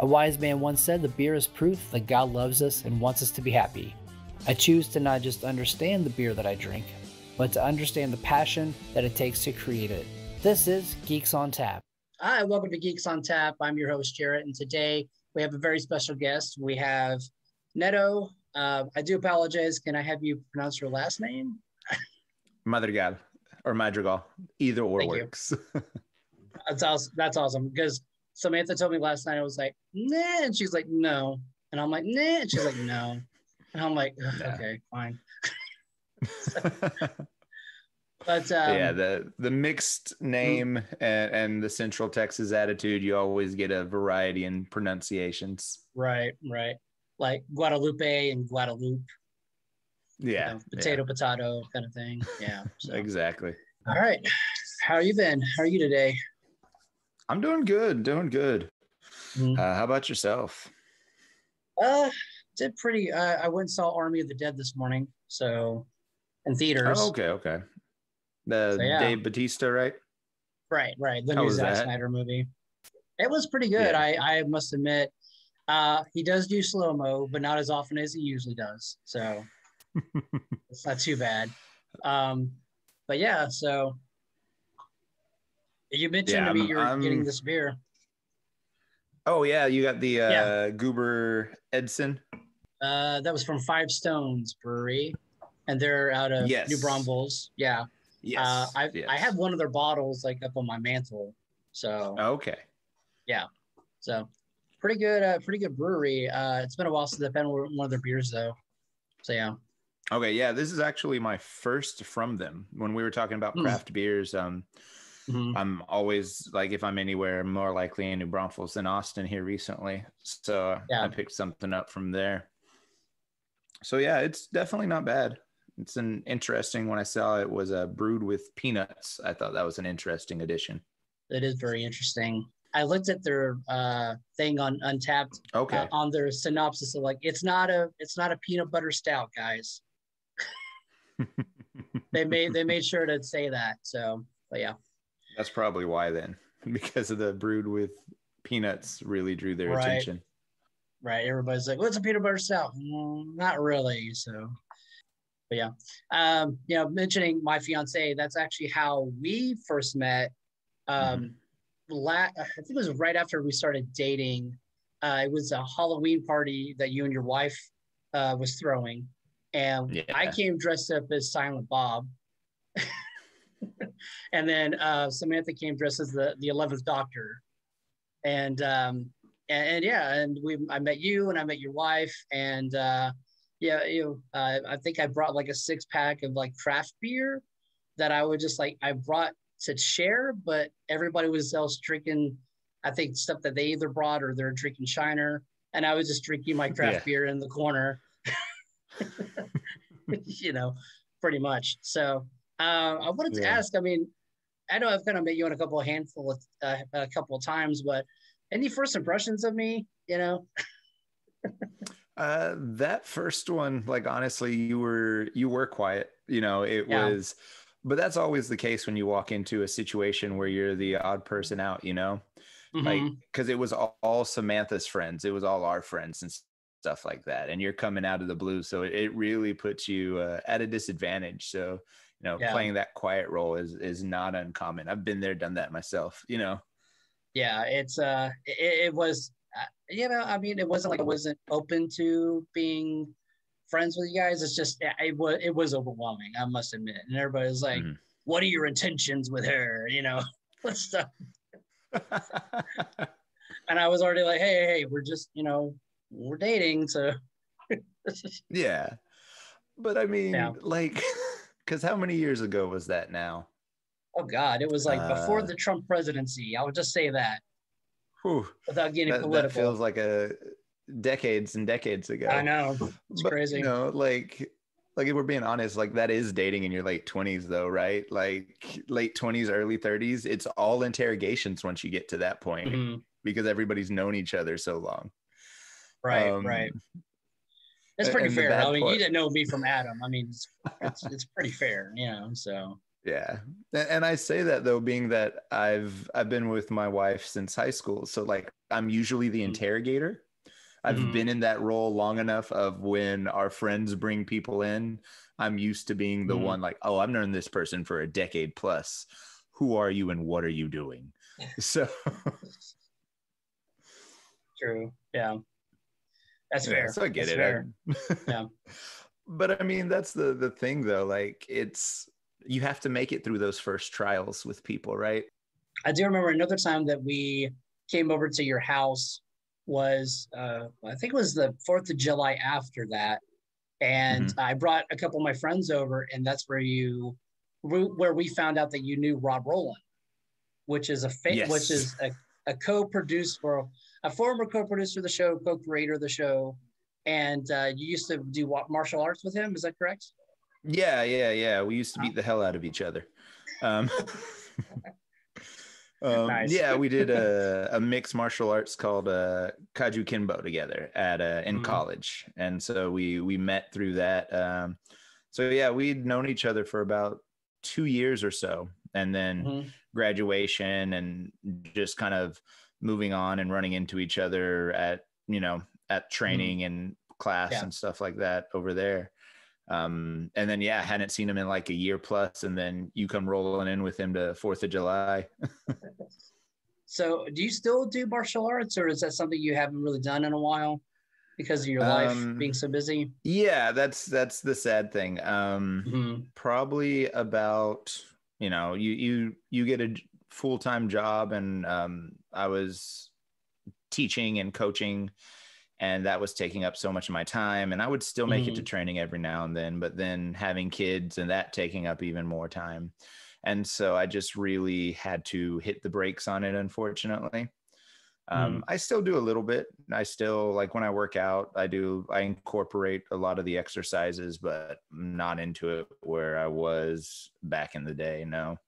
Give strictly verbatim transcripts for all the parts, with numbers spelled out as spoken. A wise man once said the beer is proof that God loves us and wants us to be happy. I choose to not just understand the beer that I drink, but to understand the passion that it takes to create it. This is Geeks on Tap. Hi, welcome to Geeks on Tap. I'm your host, Jarrett, and today we have a very special guest. We have Neto. Uh, I do apologize. Can I have you pronounce your last name? Madrigal or Madrigal. Either or Thank works. That's awesome. That's awesome because Samantha told me last night, I was like, nah, and she's like, no. And I'm like, nah, and she's like, no. And I'm like, yeah. Okay, fine. so, but um, yeah, the, the mixed name mm-hmm. and, and the Central Texas attitude, you always get a variety in pronunciations. Right, right. Like Guadalupe and Guadalupe. Yeah. You know, potato, yeah. potato kind of thing. Yeah. So. Exactly. All right. How you been? How are you today? I'm doing good, doing good. Mm-hmm. Uh, how about yourself? Uh, did pretty, uh, I went and saw Army of the Dead this morning, so, in theaters. Oh, okay, okay. The so, yeah. Dave Bautista, right? Right, right, the how new Zack that? Snyder movie. It was pretty good, yeah. I, I must admit. Uh, he does do slow-mo, but not as often as he usually does, so it's not too bad. Um, but yeah, so... You mentioned yeah, to me you're I'm, getting this beer. Oh, yeah. You got the uh, yeah. Goober Edson. Uh, that was from Five Stones Brewery. And they're out of yes. New Braunfels. Yeah. Yes. Uh, I've, yes. I have one of their bottles like up on my mantle. So. Okay. Yeah. So pretty good. Uh, pretty good brewery. Uh, it's been a while since I've had one of their beers, though. So, yeah. Okay. Yeah. This is actually my first from them. When we were talking about craft mm. beers, um, Mm-hmm. I'm always like, if I'm anywhere, more likely in New Braunfels than Austin here recently. So yeah. I picked something up from there. So yeah, it's definitely not bad. It's an interesting, when I saw it was a uh, brewed with peanuts. I thought that was an interesting addition. It is very interesting. I looked at their uh, thing on Untappd okay. uh, on their synopsis of like, it's not a, it's not a peanut butter stout, guys. they made, they made sure to say that. So, but yeah. That's probably why then, because of the brewed with peanuts really drew their right. attention. Right. Everybody's like, what's well, a peanut butter stout? Mm, not really. So, but yeah. Um, you know, mentioning my fiance, that's actually how we first met. Um, mm-hmm. la- I think it was right after we started dating. Uh, it was a Halloween party that you and your wife uh, was throwing. And yeah. I came dressed up as Silent Bob. And then uh, Samantha came dressed as the, the eleventh Doctor, and, um, and and yeah, and we I met you and I met your wife, and uh, yeah, you know, uh, I think I brought like a six pack of like craft beer that I would just like I brought to share, but everybody was else drinking, I think stuff that they either brought or they're drinking Shiner, and I was just drinking my craft yeah. beer in the corner, you know, pretty much. So. Uh, I wanted to yeah. ask, I mean, I know I've kind of met you on a couple of handful of, uh, a couple of times, but any first impressions of me, you know? uh, that first one, like, honestly, you were, you were quiet, you know, it yeah. was, but that's always the case when you walk into a situation where you're the odd person out, you know, mm-hmm. like, cause it was all, all Samantha's friends. It was all our friends and stuff like that. And you're coming out of the blue. So it, it really puts you uh, at a disadvantage. So, you know, yeah. playing that quiet role is is not uncommon. I've been there, done that myself, you know? Yeah, it's, uh, it, it was, uh, you know, I mean, it wasn't like I wasn't open to being friends with you guys. It's just, it was, it was overwhelming, I must admit. And everybody was like, mm-hmm. what are your intentions with her? You know, what's stuff? And I was already like, hey, hey, we're just, you know, we're dating, so. yeah, but I mean, yeah. like... Because how many years ago was that now? Oh, God. It was like before uh, the Trump presidency. I would just say that. Whew, without getting that, political. That feels like a decades and decades ago. I know. It's but, crazy. You know, like, like if we're being honest, like that is dating in your late twenties though, right? Like late twenties, early thirties. It's all interrogations once you get to that point mm-hmm. because everybody's known each other so long. Right, um, right. That's pretty fair. I mean, part. You didn't know me from Adam. I mean, it's, it's, it's pretty fair, you know, so. Yeah. And I say that though, being that I've, I've been with my wife since high school. So like, I'm usually the interrogator. I've mm-hmm. been in that role long enough of when our friends bring people in, I'm used to being the mm-hmm. one like, oh, I've known this person for a decade plus. Who are you and what are you doing? So. True. Yeah. That's fair. Yeah, so I get that's it. Fair. I, yeah. But I mean, that's the the thing though. Like it's, you have to make it through those first trials with people, right? I do remember another time that we came over to your house was, uh, I think it was the fourth of July after that. And mm-hmm. I brought a couple of my friends over, and that's where you, where we found out that you knew Rob Roland, which is a fa- yes. which is a, a co-producer, a former co-producer of the show, co-creator of the show, and uh, you used to do martial arts with him. Is that correct? Yeah, yeah, yeah. We used to beat the hell out of each other. Um, um, nice. Yeah, we did a, a mixed martial arts called uh, Kaju Kenbo together at uh, in mm-hmm. college, and so we we met through that. Um, so yeah, we'd known each other for about two years or so, and then mm-hmm. graduation and just kind of moving on and running into each other at you know at training mm-hmm. and class yeah. and stuff like that over there. Um, and then, yeah, hadn't seen him in like a year plus, and then you come rolling in with him to fourth of July. So do you still do martial arts, or is that something you haven't really done in a while because of your um, life being so busy? Yeah, that's, that's the sad thing. Um, mm-hmm. Probably about, you know, you, you, you get a full-time job, and um, I was teaching and coaching, and that was taking up so much of my time. And I would still make mm-hmm. it to training every now and then, but then having kids and that taking up even more time. And so I just really had to hit the brakes on it, unfortunately. Um, mm-hmm. I still do a little bit. I still, like when I work out, I do, I incorporate a lot of the exercises, but not into it where I was back in the day, no.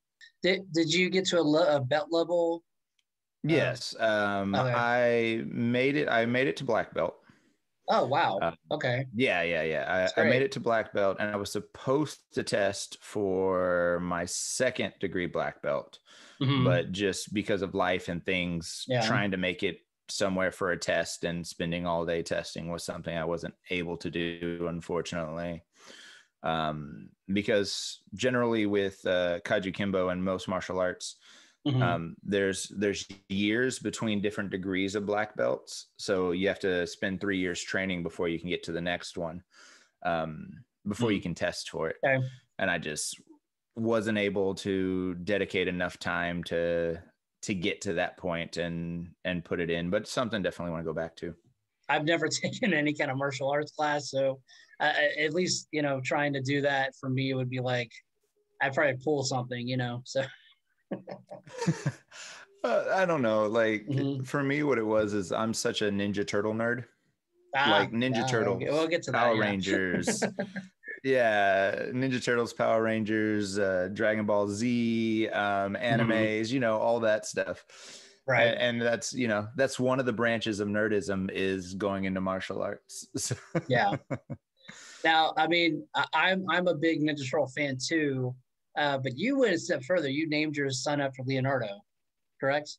Did, did you get to a, le- a belt level? Yes, um, okay. I made it. I made it to black belt. Oh wow! Uh, okay. Yeah, yeah, yeah. I, I made it to black belt, and I was supposed to test for my second degree black belt, mm-hmm. but just because of life and things, yeah. trying to make it somewhere for a test and spending all day testing was something I wasn't able to do, unfortunately. Um, because generally with uh, Kaju Kenbo and most martial arts. Mm-hmm. Um, there's there's years between different degrees of black belts, so you have to spend three years training before you can get to the next one, um, before mm-hmm. you can test for it. Okay. And I just wasn't able to dedicate enough time to to get to that point and and put it in. But something definitely want to go back to. I've never taken any kind of martial arts class, so uh, at least you know trying to do that for me would be like I'd probably pull something, you know. So. uh, I don't know. Like mm-hmm. for me, what it was is I'm such a Ninja Turtle nerd. Ah, like Ninja yeah, Turtle, we'll get, we'll get to Power that, yeah. Rangers. yeah, Ninja Turtles, Power Rangers, uh, Dragon Ball Z, um, animes. Mm-hmm. You know, all that stuff. Right. And, and that's you know that's one of the branches of nerdism is going into martial arts. So yeah. Now, I mean, I, I'm I'm a big Ninja Turtle fan too. Uh, but you went a step further. You named your son after Leonardo, correct?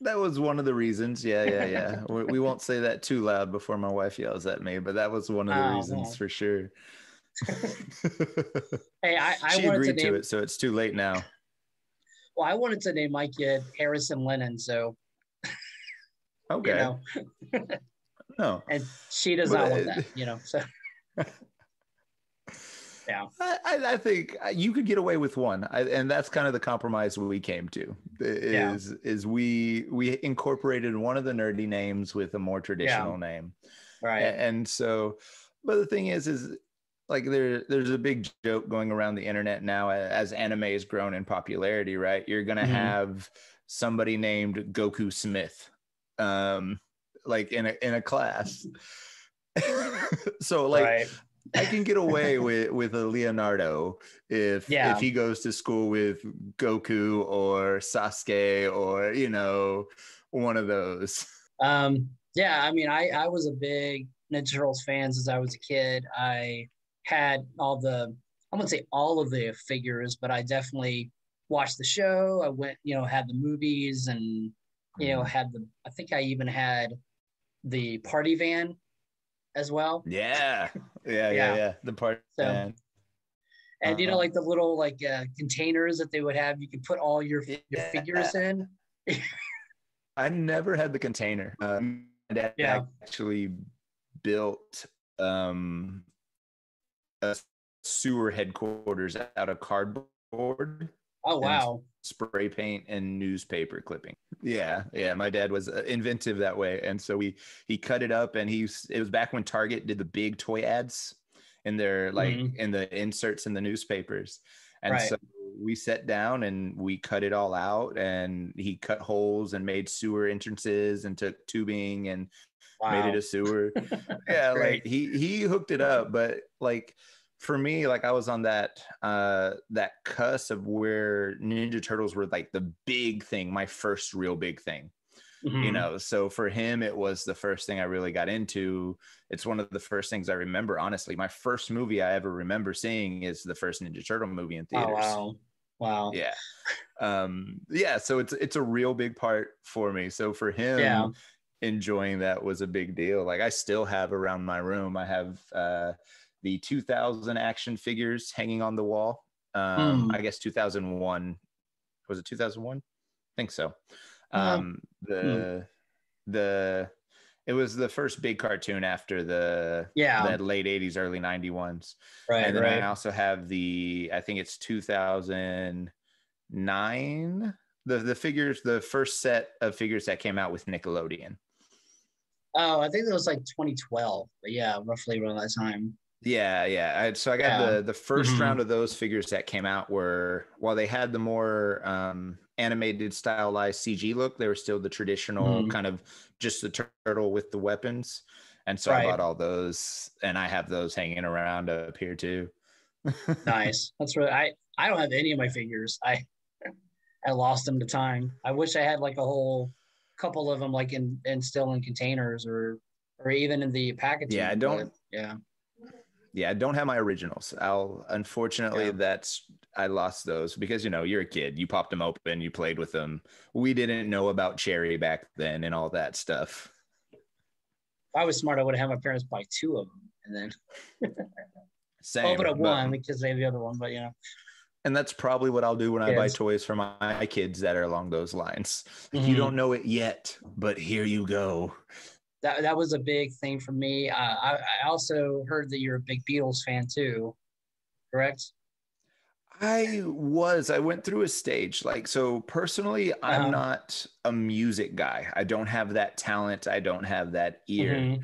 That was one of the reasons. Yeah, yeah, yeah. we, we won't say that too loud before my wife yells at me, but that was one of the oh, reasons man. For sure. Hey, I, I she wanted agreed to, name... to it, so it's too late now. Well, I wanted to name my kid Harrison Lennon, so. Okay. know. No. And she does but... not want that, you know. So. Yeah. I, I think you could get away with one, I, and that's kind of the compromise we came to. Is yeah. is we we incorporated one of the nerdy names with a more traditional yeah. name, right? And, and so, but the thing is, is like there there's a big joke going around the internet now as anime has grown in popularity, right? You're gonna mm-hmm. have somebody named Goku Smith, um, like in a in a class. So like. Right. I can get away with, with a Leonardo if yeah. if he goes to school with Goku or Sasuke or, you know, one of those. Um, yeah, I mean, I, I was a big Ninja Turtles fan since I was a kid. I had all the I wouldn't say all of the figures, but I definitely watched the show. I went, you know, had the movies, and, you know, had the, I think I even had the party van as well. Yeah. Yeah. Yeah. Yeah. yeah. The party so, van. And, uh-huh. you know, like the little like uh, containers that they would have, you could put all your, your yeah. figures in. I never had the container. Um, Dad yeah. actually built um, a sewer headquarters out of cardboard. Oh, wow. Spray paint and newspaper clipping. Yeah. Yeah. My dad was inventive that way. And so we, he cut it up, and he, it was back when Target did the big toy ads in their, like mm-hmm. in the inserts in the newspapers. And right. so we sat down and we cut it all out, and he cut holes and made sewer entrances and took tubing and wow. made it a sewer. yeah. Great. Like he, he hooked it up, but like, for me, like I was on that uh, that cusp of where Ninja Turtles were like the big thing, my first real big thing, mm-hmm. you know? So for him, it was the first thing I really got into. It's one of the first things I remember, honestly. My first movie I ever remember seeing is the first Ninja Turtle movie in theaters. Oh, wow. Wow. Yeah. Um, yeah, so it's, it's a real big part for me. So for him, yeah. enjoying that was a big deal. Like I still have around my room, I have... Uh, the two thousand action figures hanging on the wall. Um, mm. I guess two thousand one. Was it two thousand one? I think so. Um, mm-hmm. The mm. the it was the first big cartoon after the, yeah. the late eighties, early ninety-ones. Right, and then right. I also have the, I think it's two thousand nine. The, the figures, the first set of figures that came out with Nickelodeon. Oh, I think it was like twenty twelve. But yeah, roughly around that time. Yeah, yeah. I, so I got yeah. the the first mm-hmm. round of those figures that came out were, while they had the more um, animated stylized C G look, they were still the traditional mm-hmm. kind of just the turtle with the weapons. And so right. I bought all those, and I have those hanging around up here too. Nice. That's really, I, I don't have any of my figures. I I lost them to time. I wish I had like a whole couple of them like in, in still in containers or or even in the packaging. Yeah, I don't. Yeah. Yeah, I don't have my originals. I'll unfortunately yeah. that's I lost those because, you know, you're a kid. You popped them open, you played with them. We didn't know about Cherry back then and all that stuff. If I was smart, I would have had my parents buy two of them and then same, open up one because they have the other one, but you know. And that's probably what I'll do when I yes. buy toys for my kids that are along those lines. Mm-hmm. You don't know it yet, but here you go. That that was a big thing for me. Uh, I, I also heard that you're a big Beatles fan too, correct? I was. I went through a stage. Like, so personally, I'm um, not a music guy. I don't have that talent. I don't have that ear. Mm-hmm.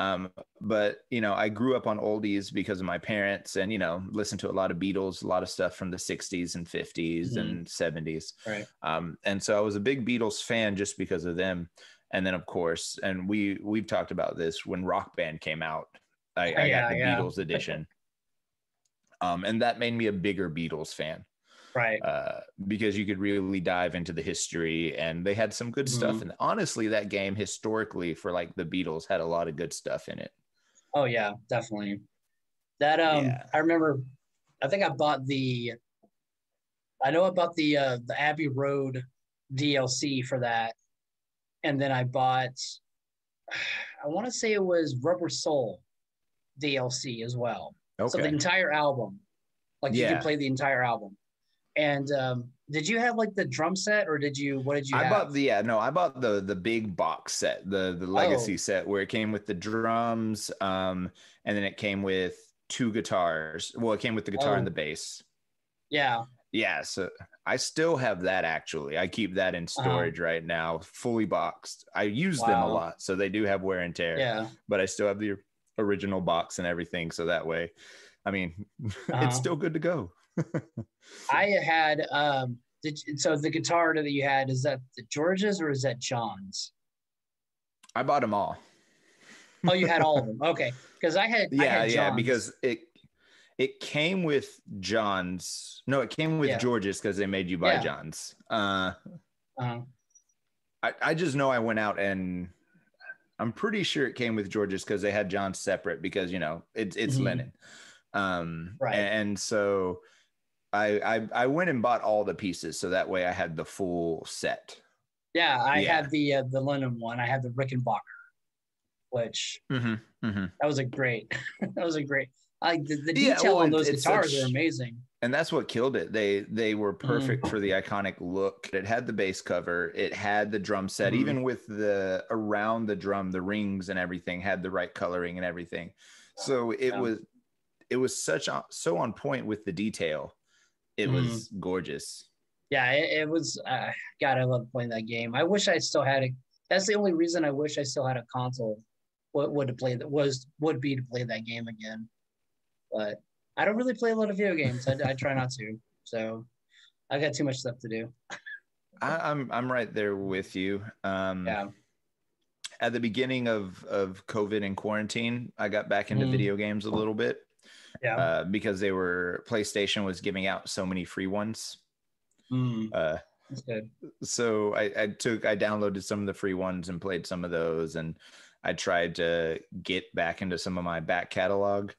Um, but, you know, I grew up on oldies because of my parents and, you know, listened to a lot of Beatles, a lot of stuff from the sixties and fifties mm-hmm. and seventies. Right. Um, and so I was a big Beatles fan just because of them. And then, of course, and we, we've talked about this, when Rock Band came out, I, I yeah, got the yeah. Beatles edition. Um, and that made me a bigger Beatles fan. Right. Uh, because you could really dive into the history, and they had some good mm-hmm. stuff. And honestly, that game historically for like the Beatles had a lot of good stuff in it. Oh, yeah, definitely. That um, yeah. I remember, I think I bought the, I know I bought the, uh, the Abbey Road D L C for that. And then I bought, I want to say it was Rubber Soul D L C as well. Okay. So the entire album, like yeah. you could play the entire album. And um, did you have like the drum set, or did you, what did you I have? Bought the, yeah, no, I bought the the big box set, the, the legacy oh. set, where it came with the drums. Um, and then it came with two guitars. Well, it came with the guitar oh. and the bass. Yeah. Yeah, so I still have that, actually. I keep that in storage uh-huh. right now, fully boxed. I use wow. them a lot, so they do have wear and tear. Yeah. But I still have the original box and everything, so that way, I mean, uh-huh. it's still good to go. I had, um, did you, so the guitar that you had, is that the George's or is that John's? I bought them all. Oh, you had all of them. Okay, because I had Yeah, I had yeah, because it... It came with John's. No, it came with yeah. George's because they made you buy yeah. John's. Uh, uh-huh. I, I just know I went out and I'm pretty sure it came with George's because they had John's separate because, you know, it, it's mm-hmm. linen. Um, right. And so I, I I went and bought all the pieces, so that way I had the full set. Yeah, I yeah. had the uh, the London one. I had the Rickenbacker, which mm-hmm, mm-hmm. that was a great. that was a great. Like the, the detail yeah, well, on those guitars such, are amazing. And that's what killed it. They they were perfect mm. for the iconic look. It had the bass cover. It had the drum set. Mm. Even with the around the drum, the rings and everything had the right coloring and everything. So it yeah. was it was such a, so on point with the detail. It mm. was gorgeous. Yeah, it, it was. Uh, God, I love playing that game. I wish I still had it. That's the only reason I wish I still had a console. What would to play that was would be to play that game again. But I don't really play a lot of video games. I, I try not to. So I got too much stuff to do. I, I'm I'm right there with you. Um, yeah. At the beginning of, of COVID and quarantine, I got back into mm. video games a little bit. Yeah. Uh, because they were PlayStation was giving out so many free ones. Mm. Uh, That's good. So I, I took I downloaded some of the free ones and played some of those, and I tried to get back into some of my back catalog.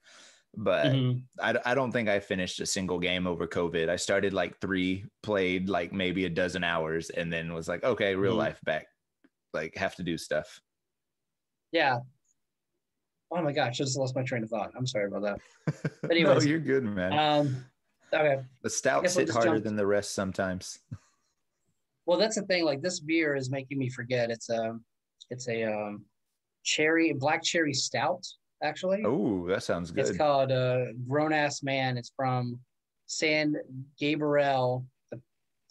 But mm-hmm. I, I don't think I finished a single game over COVID. I started like three, played like maybe a dozen hours, and then was like, okay, real mm-hmm. life back. Like, have to do stuff. Yeah. Oh my gosh, I just lost my train of thought. I'm sorry about that. But anyways, no, you're good, man. Um, okay. The stouts hit harder jump. than the rest sometimes. Well, that's the thing. Like, this beer is making me forget. It's a, it's a um, cherry, black cherry stout. Actually, oh, that sounds good. It's called uh, Grown Ass Man. It's from San Gabriel. I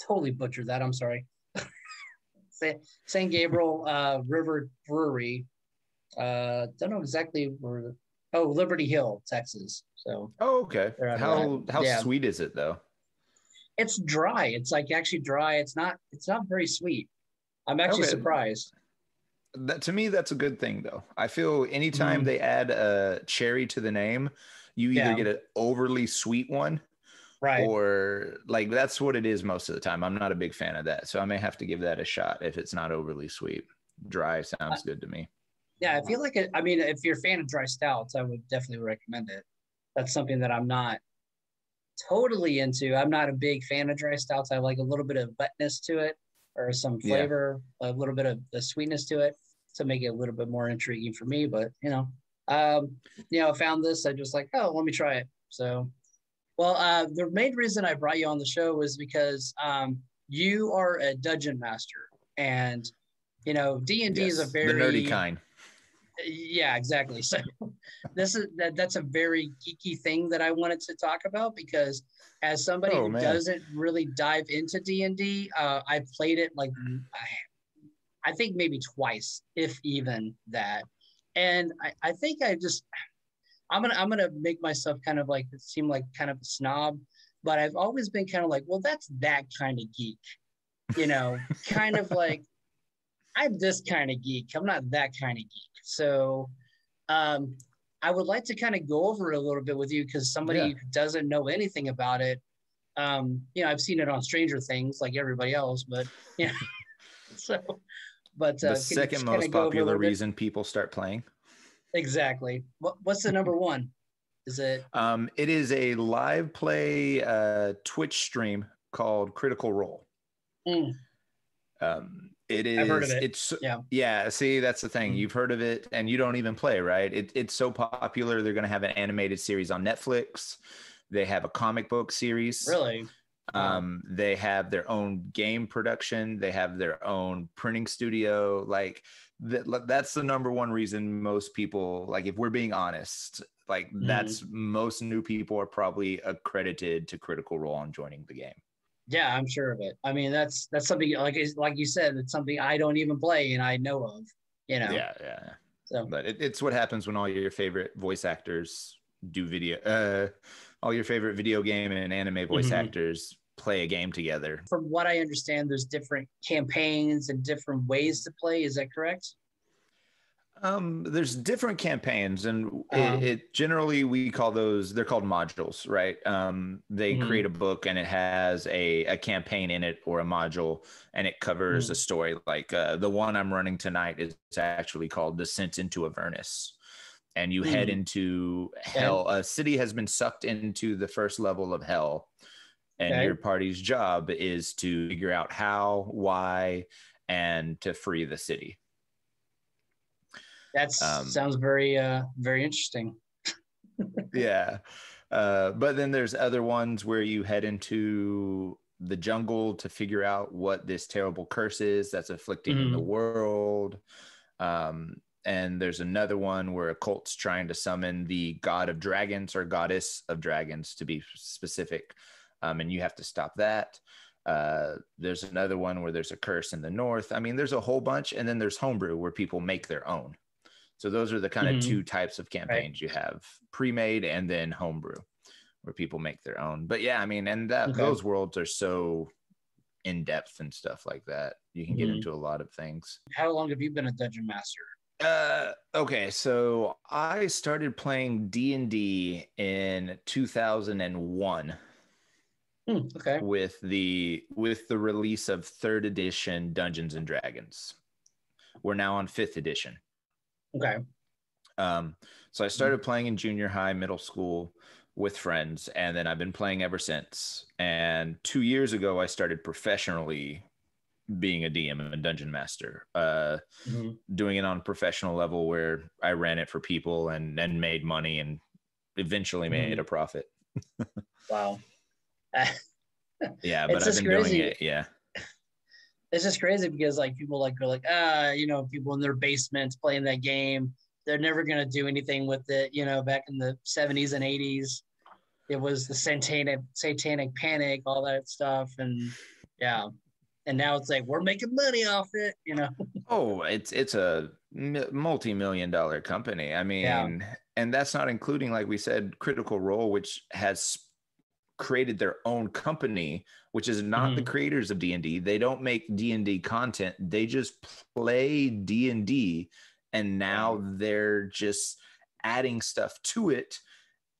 totally butchered that. I'm sorry. San, San Gabriel uh, River Brewery. Uh, don't know exactly where. Oh, Liberty Hill, Texas. So. Oh, okay. How how yeah. sweet is it though? It's dry. It's like actually dry. It's not. It's not very sweet. I'm actually okay. surprised. That, to me, that's a good thing, though. I feel anytime mm. they add a cherry to the name, you either yeah. get an overly sweet one, right? Or like that's what it is most of the time. I'm not a big fan of that, so I may have to give that a shot if it's not overly sweet. Dry sounds I, good to me. Yeah, I feel like it. I mean, if you're a fan of dry stouts, I would definitely recommend it. That's something that I'm not totally into. I'm not a big fan of dry stouts. I like a little bit of wetness to it, or some flavor, yeah. a little bit of the sweetness to it to make it a little bit more intriguing for me. But, you know, um, you know, I found this, I just like, oh, let me try it. So, well, uh, the main reason I brought you on the show was because um, you are a dungeon master, and, you know, D and D yes, is a very the nerdy kind. Yeah, exactly. So this is, that, that's a very geeky thing that I wanted to talk about, because as somebody oh, who man. doesn't really dive into D and D, uh, I played it like, I, I think maybe twice, if even that. And I, I think I just, I'm going to, I'm going to make myself kind of like, seem like kind of a snob, but I've always been kind of like, well, that's that kind of geek, you know, kind of like, I'm this kind of geek. I'm not that kind of geek. So um, I would like to kind of go over it a little bit with you, because somebody yeah. who doesn't know anything about it, um, you know, I've seen it on Stranger Things like everybody else, but yeah. You know, so, but uh, the second most popular reason people start playing. Exactly. What, what's the number one? Is it? Um, it is a live play uh, Twitch stream called Critical Role. Mm. Um. It is. I've heard of it. It's yeah. yeah. See, that's the thing. You've heard of it, and you don't even play, right? It, it's so popular. They're going to have an animated series on Netflix. They have a comic book series. Really? Um, yeah. They have their own game production. They have their own printing studio. Like th- that's the number one reason most people. Like, if we're being honest, like mm-hmm. that's most new people are probably accredited to Critical Role on joining the game. Yeah, I'm sure of it. I mean, that's that's something like like you said, it's something I don't even play and I know of, you know. Yeah, yeah. So, but it, it's what happens when all your favorite voice actors do video. Uh, all your favorite video game and anime voice mm-hmm. actors play a game together. From what I understand, there's different campaigns and different ways to play. Is that correct? Um, there's different campaigns, and uh-huh. it, it generally we call those, they're called modules, right? Um, they mm-hmm. create a book, and it has a, a campaign in it or a module, and it covers mm-hmm. a story. Like uh, the one I'm running tonight is actually called Descent into Avernus. and you mm. head into hell. Okay. A city has been sucked into the first level of hell, and okay. your party's job is to figure out how, why, and to free the city. That um, sounds very, uh, very interesting. Yeah. Uh, but then there's other ones where you head into the jungle to figure out what this terrible curse is that's afflicting mm. the world. Um, and there's another one where a cult's trying to summon the god of dragons, or goddess of dragons to be specific. Um, and you have to stop that. Uh, there's another one where there's a curse in the north. I mean, there's a whole bunch. And then there's homebrew, where people make their own. So those are the kind mm-hmm. of two types of campaigns right. you have: pre-made and then homebrew, where people make their own. But yeah, I mean, and that, okay. those worlds are so in depth and stuff like that. You can mm-hmm. get into a lot of things. How long have you been a Dungeon Master? Uh, okay, so I started playing D and D in two thousand one. Mm, okay. With the with the release of third edition Dungeons and Dragons. We're now on fifth edition. Okay. Um, so I started playing in junior high, middle school with friends, and then I've been playing ever since. And two years ago, I started professionally being a D M and dungeon master, uh, mm-hmm. doing it on a professional level where I ran it for people and then made money and eventually made mm-hmm. a profit. Wow. Yeah, but it's I've been crazy. doing it. Yeah. It's just crazy because like people like are like, ah, you know, people in their basements playing that game. They're never going to do anything with it. You know, back in the seventies and eighties, it was the satanic, satanic panic, all that stuff. And yeah. And now it's like, we're making money off it, you know? Oh, it's, it's a multi-million dollar company. I mean, yeah. and that's not including, like we said, Critical Role, which has created their own company, which is not mm-hmm. the creators of D and D. They don't make D and D content. They just play D and D, and now they're just adding stuff to it,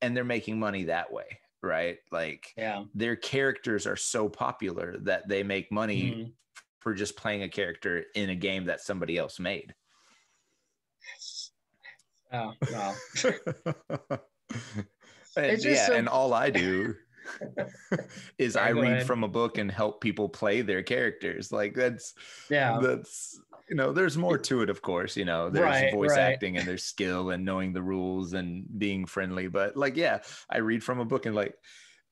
and they're making money that way, right? Like yeah. their characters are so popular that they make money mm-hmm. for just playing a character in a game that somebody else made. Oh, wow. And, yeah, so- and all I do is I read from a book and help people play their characters. Like that's yeah that's you know, there's more to it, of course. You know, there's right, voice right. acting, and there's skill and knowing the rules and being friendly. But like yeah I read from a book, and like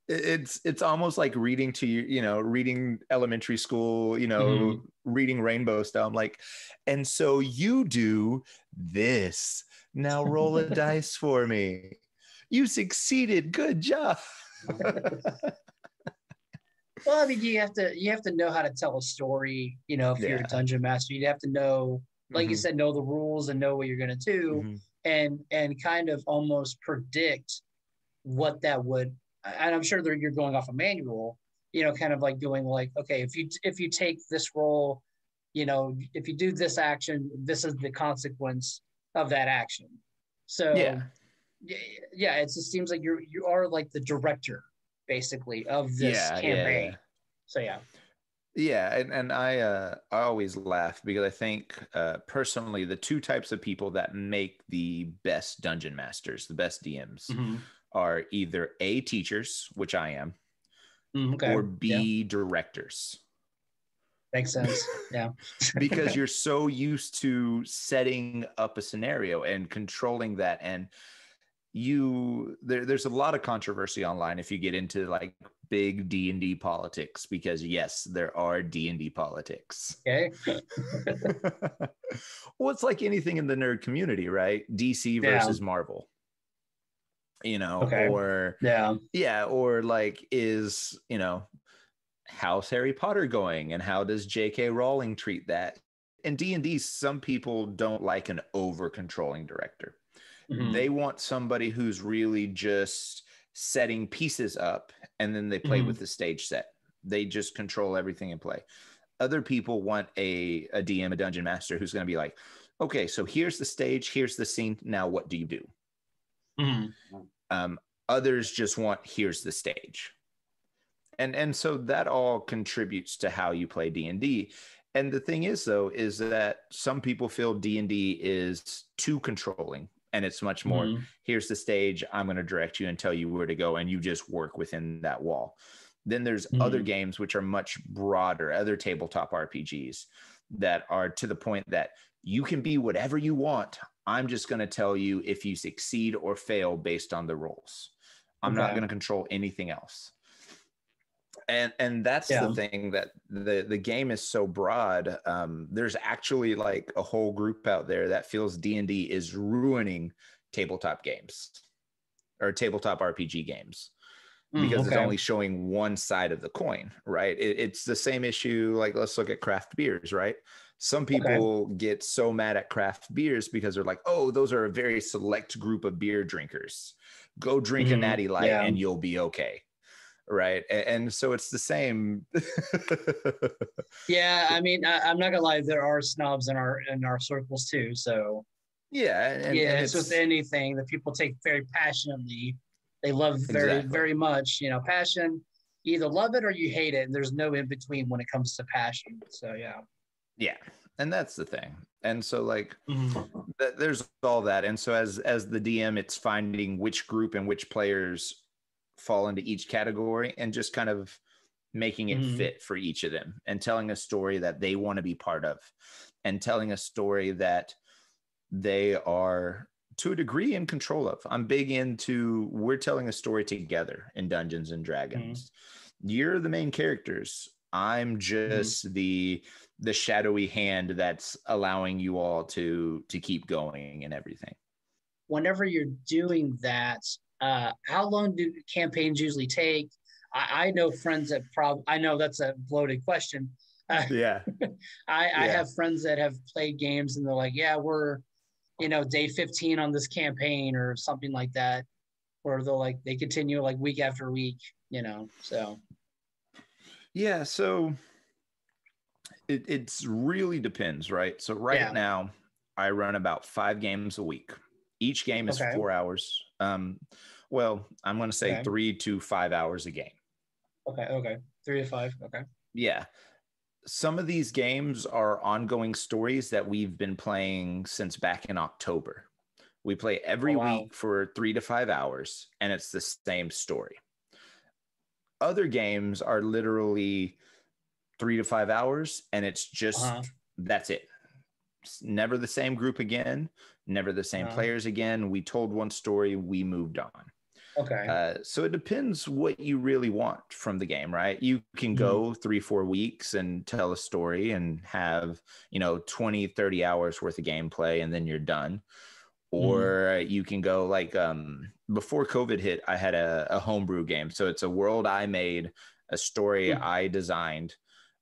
it's it's almost like reading to you you know reading elementary school, you know mm-hmm. reading Rainbow Style. I'm like, and so you do this, now roll a dice for me. You succeeded, good job. Well, I mean, you have to you have to know how to tell a story, you know, if yeah. you're a dungeon master. You'd have to know, like mm-hmm. you said, know the rules and know what you're gonna do, mm-hmm. and and kind of almost predict what that would. And I'm sure that you're going off a manual, you know, kind of like doing like, okay, if you if you take this role, you know, if you do this action, this is the consequence of that action. So yeah. yeah it just seems like you're you are like the director basically of this yeah, campaign yeah, yeah. so yeah yeah and, and I uh I always laugh because I think uh personally the two types of people that make the best dungeon masters, the best D Ms mm-hmm. are either A, teachers, which I am, mm, okay. or B, yeah. directors. Makes sense. Yeah. Because you're so used to setting up a scenario and controlling that, and you there, there's a lot of controversy online if you get into like big D and D politics, because yes, there are D and D politics. Okay. Well, it's like anything in the nerd community, right? D C versus yeah. Marvel, you know, okay. or yeah yeah or like, is, you know, how's Harry Potter going and how does J K Rowling treat that? In D and D, some people don't like an over controlling director. Mm-hmm. They want somebody who's really just setting pieces up, and then they play mm-hmm. with the stage set. They just control everything and play. Other people want a, a D M, a dungeon master, who's going to be like, okay, so here's the stage, here's the scene, now what do you do? Mm-hmm. Um, others just want, here's the stage. And, and so that all contributes to how you play D and D. And the thing is, though, is that some people feel D and D is too controlling And it's much more, mm-hmm. here's the stage, I'm going to direct you and tell you where to go, and you just work within that wall. Then there's mm-hmm. other games which are much broader, other tabletop R P Gs that are to the point that you can be whatever you want. I'm just going to tell you if you succeed or fail based on the rules. I'm okay. not going to control anything else. And and that's yeah. the thing, that the, the game is so broad. Um, there's actually like a whole group out there that feels D and D is ruining tabletop games or tabletop R P G games because mm, okay. it's only showing one side of the coin, right? It, it's the same issue. Like, let's look at craft beers, right? Some people okay. get so mad at craft beers because they're like, oh, those are a very select group of beer drinkers. Go drink mm, a Natty Light yeah. and you'll be okay. Right. And so it's the same. yeah. I mean, I, I'm not gonna lie. There are snobs in our, in our circles too. So yeah. And, yeah. And it's, it's with anything that people take very passionately. They love very, exactly. very much, you know, passion, you either love it or you hate it. And there's no in between when it comes to passion. So, yeah. Yeah. And that's the thing. And so like mm-hmm. th- there's all that. And so as, as the D M, it's finding which group and which players fall into each category and just kind of making it mm-hmm. fit for each of them and telling a story that they want to be part of and telling a story that they are to a degree in control of. I'm big into, we're telling a story together in Dungeons and Dragons. Mm-hmm. You're the main characters. I'm just mm-hmm. the the shadowy hand that's allowing you all to to keep going and everything. Whenever you're doing that, Uh, how long do campaigns usually take? I, I know friends that probably, I know that's a bloated question. Uh, yeah. I, yeah. I have friends that have played games and they're like, yeah, we're, you know, day fifteen on this campaign or something like that, where they'll like, they continue like week after week, you know, so. Yeah. So it it's really depends, right? So right yeah. now I run about five games a week. Each game is okay. four hours. Um, well, I'm going to say okay. three to five hours a game. Okay. Okay. Three to five. Okay. Yeah. Some of these games are ongoing stories that we've been playing since back in October. We play every oh, wow. week for three to five hours, and it's the same story. Other games are literally three to five hours, and it's just, uh-huh. that's it. It's never the same group again. Never the same uh, players again. We told one story, we moved on. Okay. Uh, so it depends what you really want from the game, right? You can go mm. three, four weeks and tell a story and have, you know, twenty, thirty hours worth of gameplay and then you're done. Or mm. you can go like, um, before COVID hit, I had a, a homebrew game. So it's a world I made, a story mm. I designed.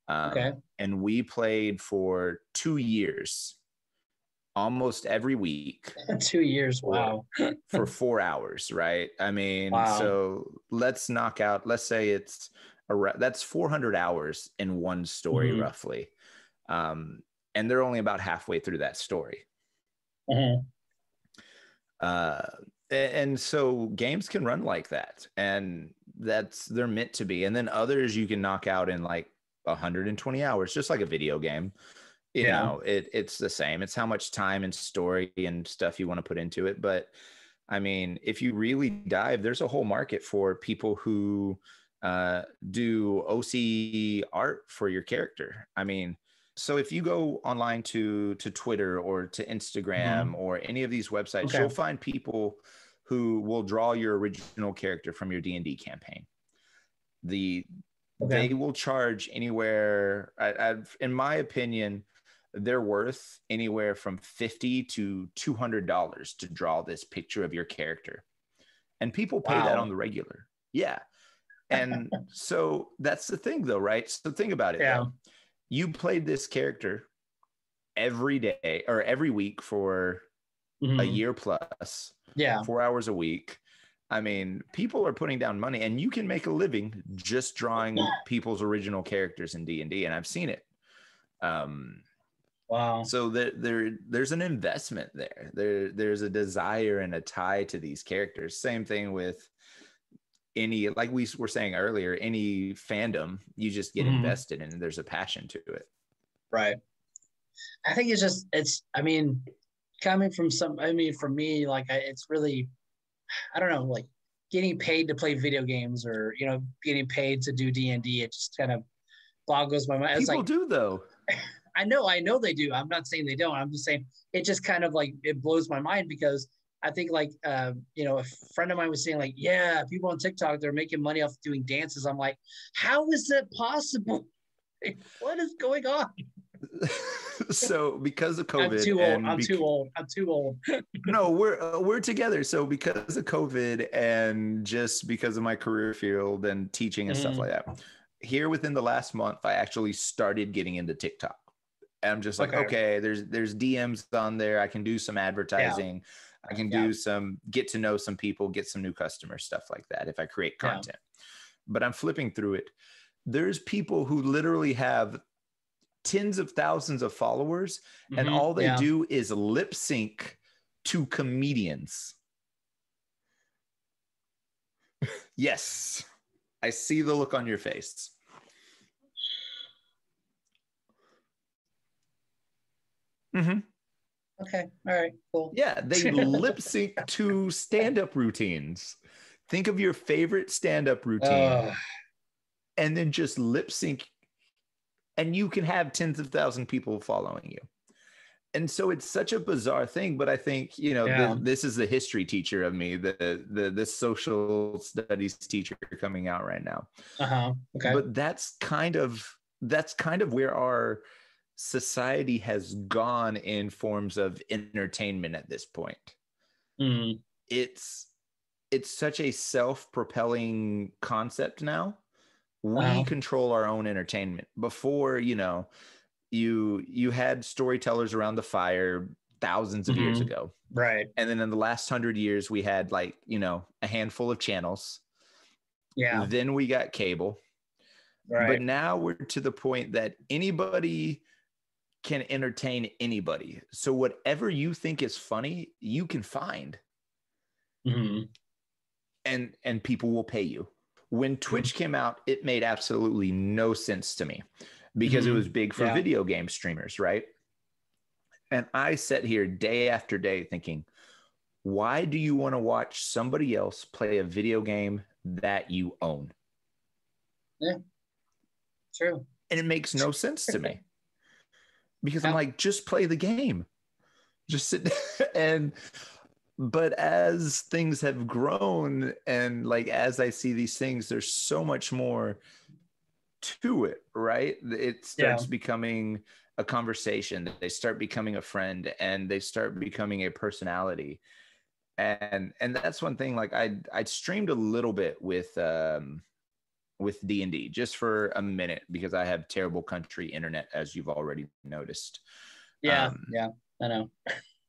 Um, okay. And we played for two years. Almost every week. Two years, wow. for four hours, right? I mean, wow. so let's knock out, let's say it's, a, that's four hundred hours in one story, mm-hmm. roughly. Um, and they're only about halfway through that story. Mm-hmm. Uh, and so games can run like that. And that's, they're meant to be. And then others you can knock out in like one hundred twenty hours, just like a video game. You yeah. know, it, it's the same. It's how much time and story and stuff you want to put into it. But I mean, if you really dive, there's a whole market for people who uh, do O C art for your character. I mean, so if you go online to to Twitter or to Instagram mm-hmm. or any of these websites, okay. you'll find people who will draw your original character from your D and D campaign. The okay. They will charge anywhere, I, I've, in my opinion, they're worth anywhere from fifty to two hundred dollars to draw this picture of your character. And people pay wow. that on the regular. Yeah. And so that's the thing though, right? So think about it. Yeah. You played this character every day or every week for mm-hmm. a year plus. Yeah. Four hours a week. I mean, people are putting down money and you can make a living just drawing people's original characters in D and D. And I've seen it. Um, Wow. So there, there, there's an investment there. There, there's a desire and a tie to these characters. Same thing with any, like we were saying earlier, any fandom, you just get mm. invested in. There's a passion to it. Right. I think it's just, it's, I mean, coming from some, I mean, for me, like, I, it's really, I don't know, like getting paid to play video games or, you know, getting paid to do D and D, it just kind of boggles my mind. People like, do though. I know, I know they do. I'm not saying they don't. I'm just saying it just kind of like, it blows my mind because I think like, uh, you know, a friend of mine was saying like, yeah, people on TikTok, they're making money off doing dances. I'm like, how is that possible? What is going on? So because of COVID, I'm too old. I'm, beca- too old. I'm too old. No, we're uh, we're together. So because of COVID and just because of my career field and teaching and mm. stuff like that, here within the last month, I actually started getting into TikTok. And I'm just like, okay, okay there's there's D Ms on there. I can do some advertising. Yeah. I can do yeah. some, get to know some people, get some new customers, stuff like that if I create content. Yeah. But I'm flipping through it. There's people who literally have tens of thousands of followers mm-hmm. and all they yeah. do is lip sync to comedians. Yes, I see the look on your face. Mm-hmm. Okay. All right. Cool. Yeah, they lip sync to stand-up routines. Think of your favorite stand-up routine, uh, and then just lip sync, and you can have tens of thousands of people following you. And so it's such a bizarre thing, but I think you know yeah. the, this is the history teacher of me, the the the social studies teacher coming out right now. Uh huh. Okay. But that's kind of that's kind of where our society has gone in forms of entertainment at this point. Mm. It's it's such a self-propelling concept now. Wow. We control our own entertainment. Before, you know, you you had storytellers around the fire thousands of mm-hmm. years ago. Right. And then in the last hundred years, we had like, you know, a handful of channels. Yeah. Then we got cable. Right. But now we're to the point that anybody can entertain anybody. So whatever you think is funny, you can find. Mm-hmm. And and people will pay you. When Twitch mm-hmm. came out, it made absolutely no sense to me because mm-hmm. it was big for yeah. video game streamers, right? And I sat here day after day thinking, why do you want to watch somebody else play a video game that you own? Yeah, true. And it makes no sense to me. Because I'm like, just play the game. Just sit there. And, but as things have grown and like, as I see these things, there's so much more to it, right? It starts yeah. becoming a conversation. They start becoming a friend and they start becoming a personality. And, and that's one thing, like I, I streamed a little bit with, um, with D and D just for a minute because I have terrible country internet, as you've already noticed. Yeah, um, yeah, I know.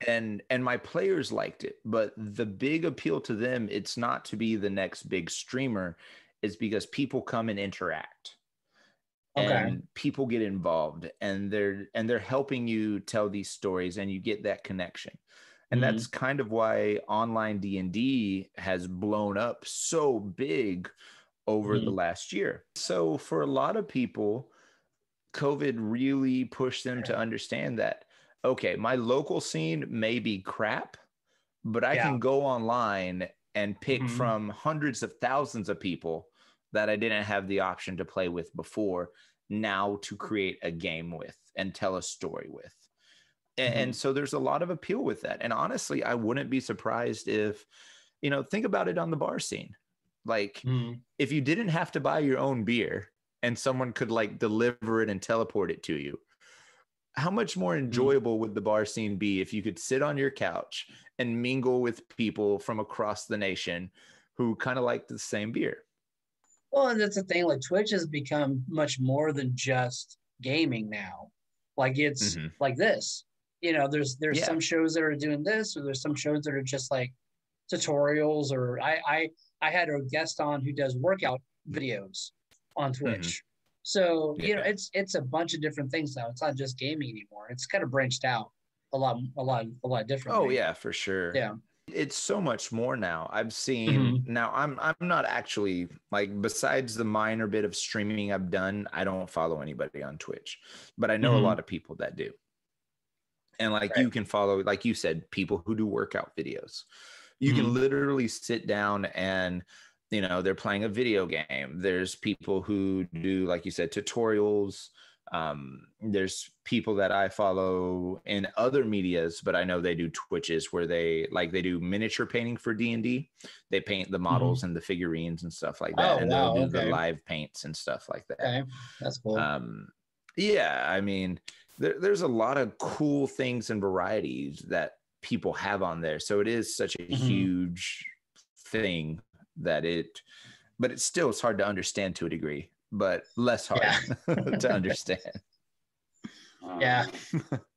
And and my players liked it, but the big appeal to them, it's not to be the next big streamer, it's because people come and interact. Okay. And people get involved and they're and they're helping you tell these stories and you get that connection. And mm-hmm. that's kind of why online D and D has blown up so big over mm-hmm. the last year. So for a lot of people, COVID really pushed them to understand that, okay, my local scene may be crap, but I yeah. can go online and pick mm-hmm. from hundreds of thousands of people that I didn't have the option to play with before now to create a game with and tell a story with. Mm-hmm. And so there's a lot of appeal with that. And honestly, I wouldn't be surprised if, you know, think about it on the bar scene. Like mm. if you didn't have to buy your own beer and someone could like deliver it and teleport it to you, how much more enjoyable mm. would the bar scene be if you could sit on your couch and mingle with people from across the nation who kind of like the same beer? Well, and that's the thing, like Twitch has become much more than just gaming now. Like it's mm-hmm. like this, you know, there's, there's yeah. some shows that are doing this or there's some shows that are just like tutorials or I, I, I had a guest on who does workout videos on Twitch. Mm-hmm. So, yeah. you know, it's it's a bunch of different things now. It's not just gaming anymore. It's kind of branched out a lot, a lot, a lot different. Oh, yeah, for sure. Yeah. It's so much more now. I've seen mm-hmm. now I'm I'm not actually like besides the minor bit of streaming I've done, I don't follow anybody on Twitch, but I know mm-hmm. a lot of people that do. And like right. you can follow, like you said, people who do workout videos. You mm-hmm. can literally sit down and, you know, they're playing a video game. There's people who do, like you said, tutorials. Um, there's people that I follow in other medias, but I know they do Twitches where they like they do miniature painting for D and D. They paint the models mm-hmm. and the figurines and stuff like that. Oh, and wow, they'll do okay. the live paints and stuff like that. Okay. That's cool. Um, yeah, I mean, there, there's a lot of cool things and varieties that people have on there. So it is such a mm-hmm. huge thing that it, but it's still, it's hard to understand to a degree. But less hard yeah. to understand. Yeah,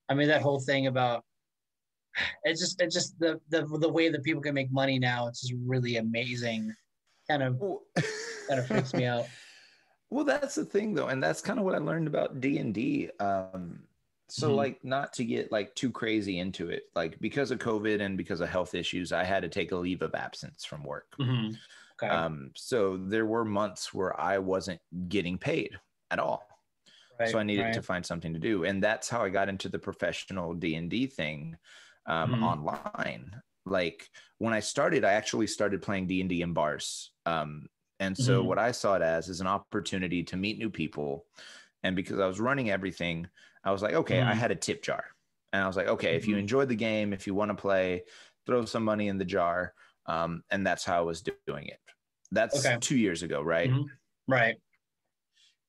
I mean that whole thing about it's just it's just the the the way that people can make money now. It's just really amazing. Kind of kind of freaks me out. Well, that's the thing though, and that's kind of what I learned about D and D. Um, so mm-hmm. like, not to get like too crazy into it, like because of COVID and because of health issues, I had to take a leave of absence from work. Mm-hmm. Okay. Um, so there were months where I wasn't getting paid at all. Right, so I needed right. to find something to do. And that's how I got into the professional D and D thing um, mm. online. Like when I started, I actually started playing D and D in bars. Um, and so mm. what I saw it as is an opportunity to meet new people. And because I was running everything, I was like, okay, mm. I had a tip jar. And I was like, okay, mm-hmm. if you enjoy the game, if you want to play, throw some money in the jar. Um, and that's how I was doing it. That's okay. two years ago, right? Mm-hmm. Right.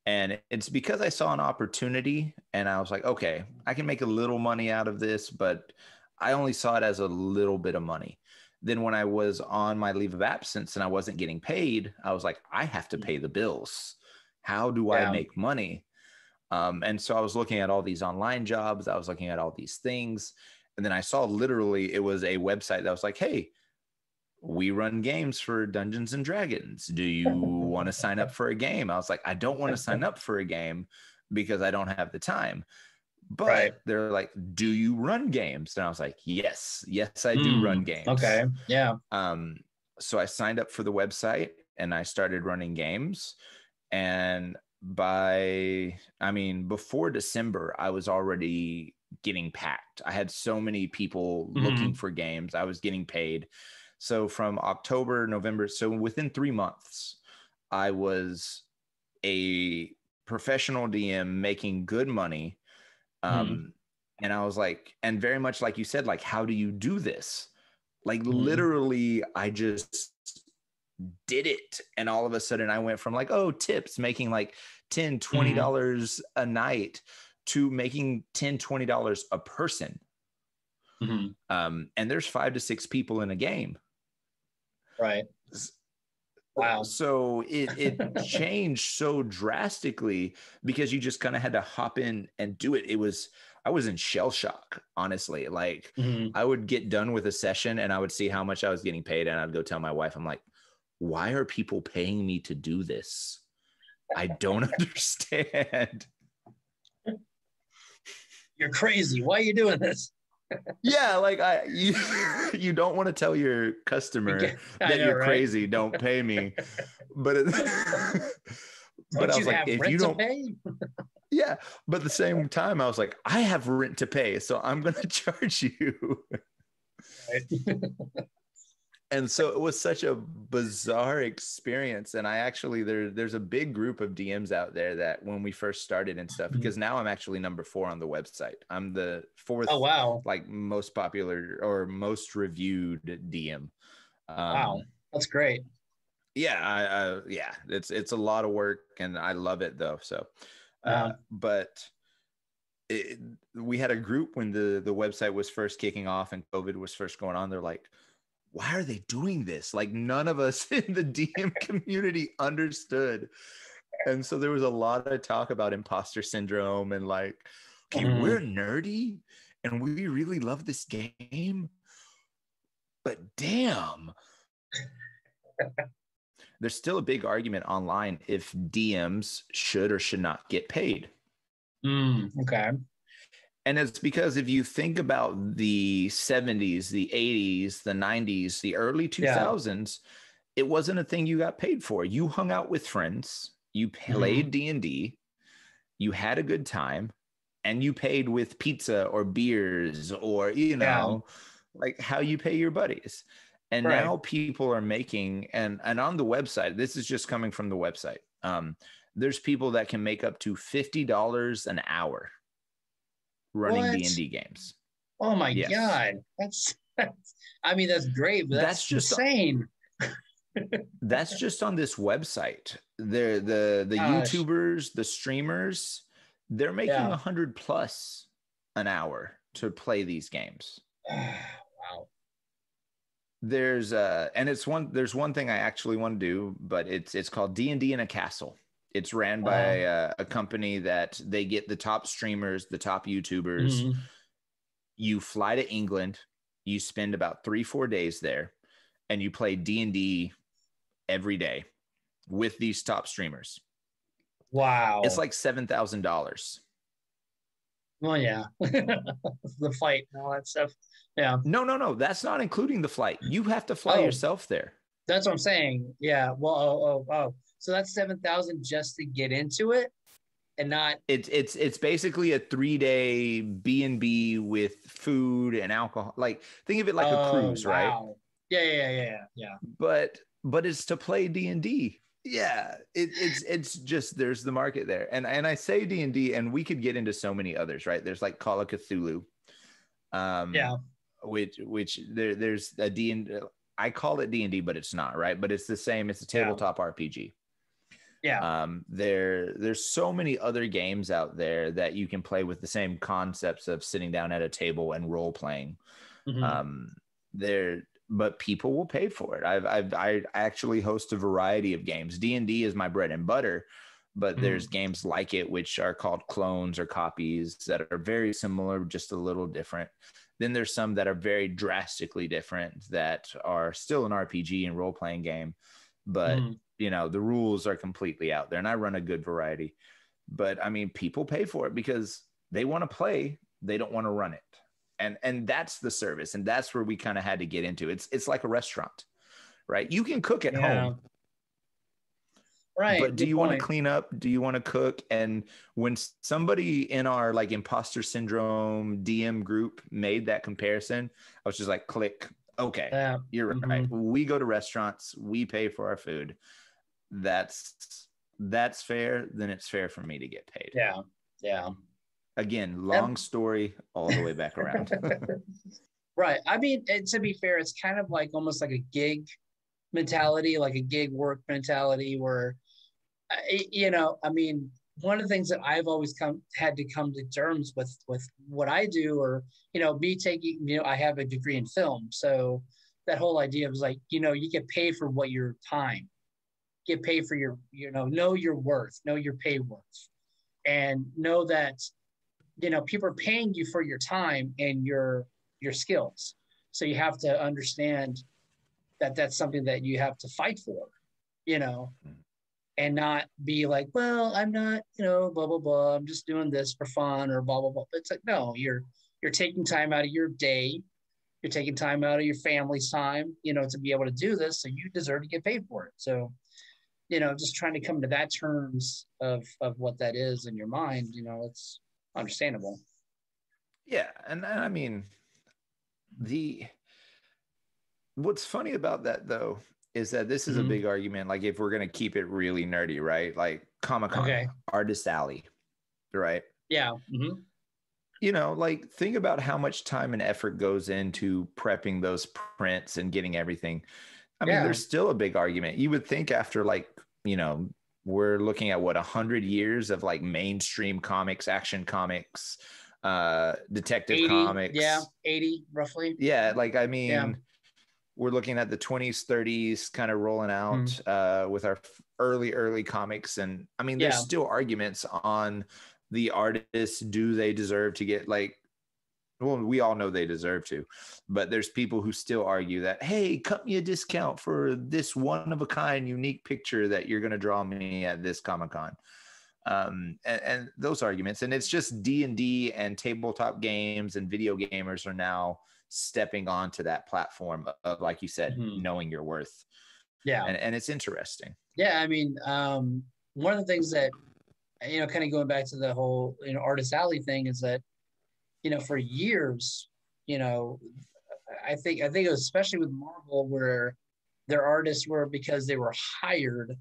And it's because I saw an opportunity and I was like, okay, I can make a little money out of this, but I only saw it as a little bit of money. Then when I was on my leave of absence and I wasn't getting paid, I was like, I have to pay the bills. How do yeah. I make money? Um, and so I was looking at all these online jobs. I was looking at all these things. And then I saw literally it was a website that was like, hey, we run games for Dungeons and Dragons. Do you want to sign up for a game? I was like, I don't want to sign up for a game because I don't have the time. But right. they're like, do you run games? And I was like, yes, yes, I do mm, run games. Okay, yeah. Um, so I signed up for the website and I started running games. And by, I mean, before December, I was already getting packed. I had so many people mm. looking for games. I was getting paid. So from October, November, so within three months, I was a professional D M making good money. Um, mm-hmm. And I was like, and very much like you said, like, how do you do this? Like mm-hmm. literally, I just did it. And all of a sudden I went from like, oh, tips, making like ten dollars, twenty dollars mm-hmm. a night to making ten dollars, twenty dollars a person. Mm-hmm. Um, and there's five to six people in a game. Right. Wow. So it, it changed so drastically because you just kind of had to hop in and do it. It was, I was in shell shock, honestly. Like mm-hmm. I would get done with a session and I would see how much I was getting paid. And I'd go tell my wife, I'm like, why are people paying me to do this? I don't understand. You're crazy. Why are you doing this? Yeah, like I, you, you don't want to tell your customer that know, you're right? crazy. Don't pay me, but it, but I was like, if you don't, pay? Yeah. But at the same time, I was like, I have rent to pay, so I'm going to charge you. Right. And so it was such a bizarre experience. And I actually, there, there's a big group of D Ms out there that when we first started and stuff, because now I'm actually number four on the website. I'm the fourth, oh, wow. like most popular or most reviewed D M. Um, wow, that's great. Yeah, I, I, yeah, it's it's a lot of work and I love it though. So, wow. uh, but it, we had a group when the, the website was first kicking off and COVID was first going on. They're like, why are they doing this? Like none of us in the D M community understood. And so there was a lot of talk about imposter syndrome and like, okay, mm. we're nerdy and we really love this game, but damn. There's still a big argument online if D Ms should or should not get paid. Mm, okay. And it's because if you think about the seventies, the eighties, the nineties, the early two thousands, yeah. it wasn't a thing you got paid for. You hung out with friends. You played mm-hmm. D and D. You had a good time. and you paid with pizza or beers or, you know, yeah. like how you pay your buddies. And right. now people are making, and, and on the website, this is just coming from the website. Um, there's people that can make up to fifty dollars an hour running D and D games. Oh my yes. God. That's, that's, I mean, that's great, but that's, that's just insane. That's just on this website. They're the, the Gosh. YouTubers, the streamers, they're making a yeah. hundred plus an hour to play these games. Wow. There's uh and it's one there's one thing I actually want to do, but it's it's called D and D in a Castle. It's ran wow. by a, a company that they get the top streamers, the top YouTubers. Mm-hmm. You fly to England, you spend about three, four days there, and you play D and D every day with these top streamers. Wow. It's like seven thousand dollars. Well, yeah. The flight and all that stuff. Yeah. No, no, no. That's not including the flight. You have to fly oh, yourself there. That's what I'm saying. Yeah. Well, oh, oh, oh. So that's seven thousand just to get into it and not. It's, it's, it's basically a three day B and B with food and alcohol. Like think of it like oh, a cruise, wow. right? Yeah. Yeah. Yeah. Yeah. yeah. But, but it's to play D and D. Yeah, it, it's it's just there's the market there, and and I say D and D, and we could get into so many others, right? There's like Call of Cthulhu, um, yeah, which which there there's a D and D. I call it D and D, but it's not right, but it's the same. It's a tabletop yeah. R P G. Yeah, um, there there's so many other games out there that you can play with the same concepts of sitting down at a table and role playing. Mm-hmm. Um, there. But people will pay for it. I've, I've I actually host a variety of games. D and D is my bread and butter, but mm-hmm. there's games like it, which are called clones or copies that are very similar, just a little different. Then there's some that are very drastically different that are still an R P G and role-playing game, but mm-hmm. you know, the rules are completely out there, and I run a good variety. But I mean, people pay for it because they want to play, they don't want to run it. And and that's the service, and that's where we kind of had to get into. It's it's like a restaurant, right? You can cook at yeah. home, right? But do Good you want to clean up? Do you want to cook? And when somebody in our like imposter syndrome D M group made that comparison, I was just like, click. Okay, yeah. you're right. Mm-hmm. We go to restaurants, we pay for our food. That's that's fair. Then it's fair for me to get paid. Yeah, yeah. Again, long story all the way back around. Right. I mean, and to be fair, it's kind of like almost like a gig mentality, like a gig work mentality where, you know, I mean, one of the things that I've always come had to come to terms with, with what I do or, you know, me taking, you know, I have a degree in film. So that whole idea was like, you know, you get paid for what your time, get paid for your, you know, know your worth, know your pay worth, and know that, you know, people are paying you for your time and your your skills. So you have to understand that that's something that you have to fight for, you know, and not be like, well, I'm not, you know, blah, blah, blah. I'm just doing this for fun or blah, blah, blah. It's like, no, you're you're taking time out of your day. You're taking time out of your family's time, you know, to be able to do this. So you deserve to get paid for it. So, you know, just trying to come to that terms of, of what that is in your mind, you know, it's understandable. Yeah. And, and I mean, the what's funny about that though is that this is mm-hmm. a big argument, like if we're going to keep it really nerdy, right? Like Comic-Con, okay. Artist Alley, right? Yeah. Mm-hmm. You know, like think about how much time and effort goes into prepping those prints and getting everything. I yeah. mean, there's still a big argument. You would think after like, you know, we're looking at what one hundred years of like mainstream comics, action comics, uh, detective eighty, comics. Yeah, eighty roughly. Yeah, like I mean, yeah. we're looking at the twenties, thirties kind of rolling out mm-hmm. uh, with our early, early comics. And I mean, there's yeah. still arguments on the artists. Do they deserve to get like, well, we all know they deserve to, but there's people who still argue that, hey, cut me a discount for this one-of-a-kind unique picture that you're going to draw me at this Comic-Con. Um, and, and those arguments. And it's just D and D and tabletop games and video gamers are now stepping onto that platform of, like you said, mm-hmm. knowing your worth. Yeah. And, and it's interesting. Yeah, I mean, um, one of the things that you know, kind of going back to the whole, you know, Artist Alley thing is that, you know, for years, you know, I think, I think it was especially with Marvel, where their artists were, because they were hired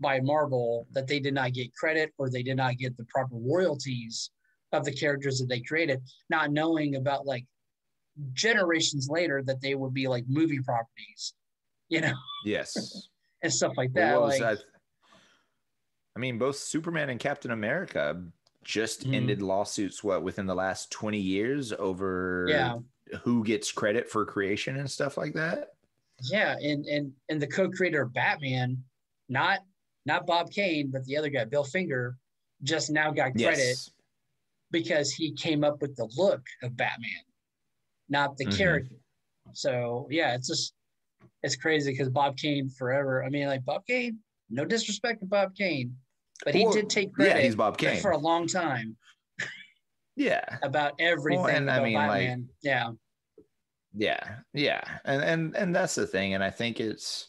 by Marvel, that they did not get credit, or they did not get the proper royalties of the characters that they created, not knowing about, like, generations later that they would be like movie properties, you know? Yes. And stuff like that. Like, that? I mean, both Superman and Captain America just mm-hmm. ended lawsuits, what, within the last twenty years over yeah. who gets credit for creation and stuff like that? Yeah, and and and the co-creator of Batman, not not Bob Kane, but the other guy, Bill Finger, just now got credit yes. because he came up with the look of Batman, not the mm-hmm. character. So yeah, it's just it's crazy because Bob Kane forever. I mean, like Bob Kane, no disrespect to Bob Kane, but well, he did take credit yeah, he's Bob Kane. for a long time. yeah, about everything. Well, and about I mean, Batman. Like, yeah. Yeah, yeah, and and and that's the thing, and I think it's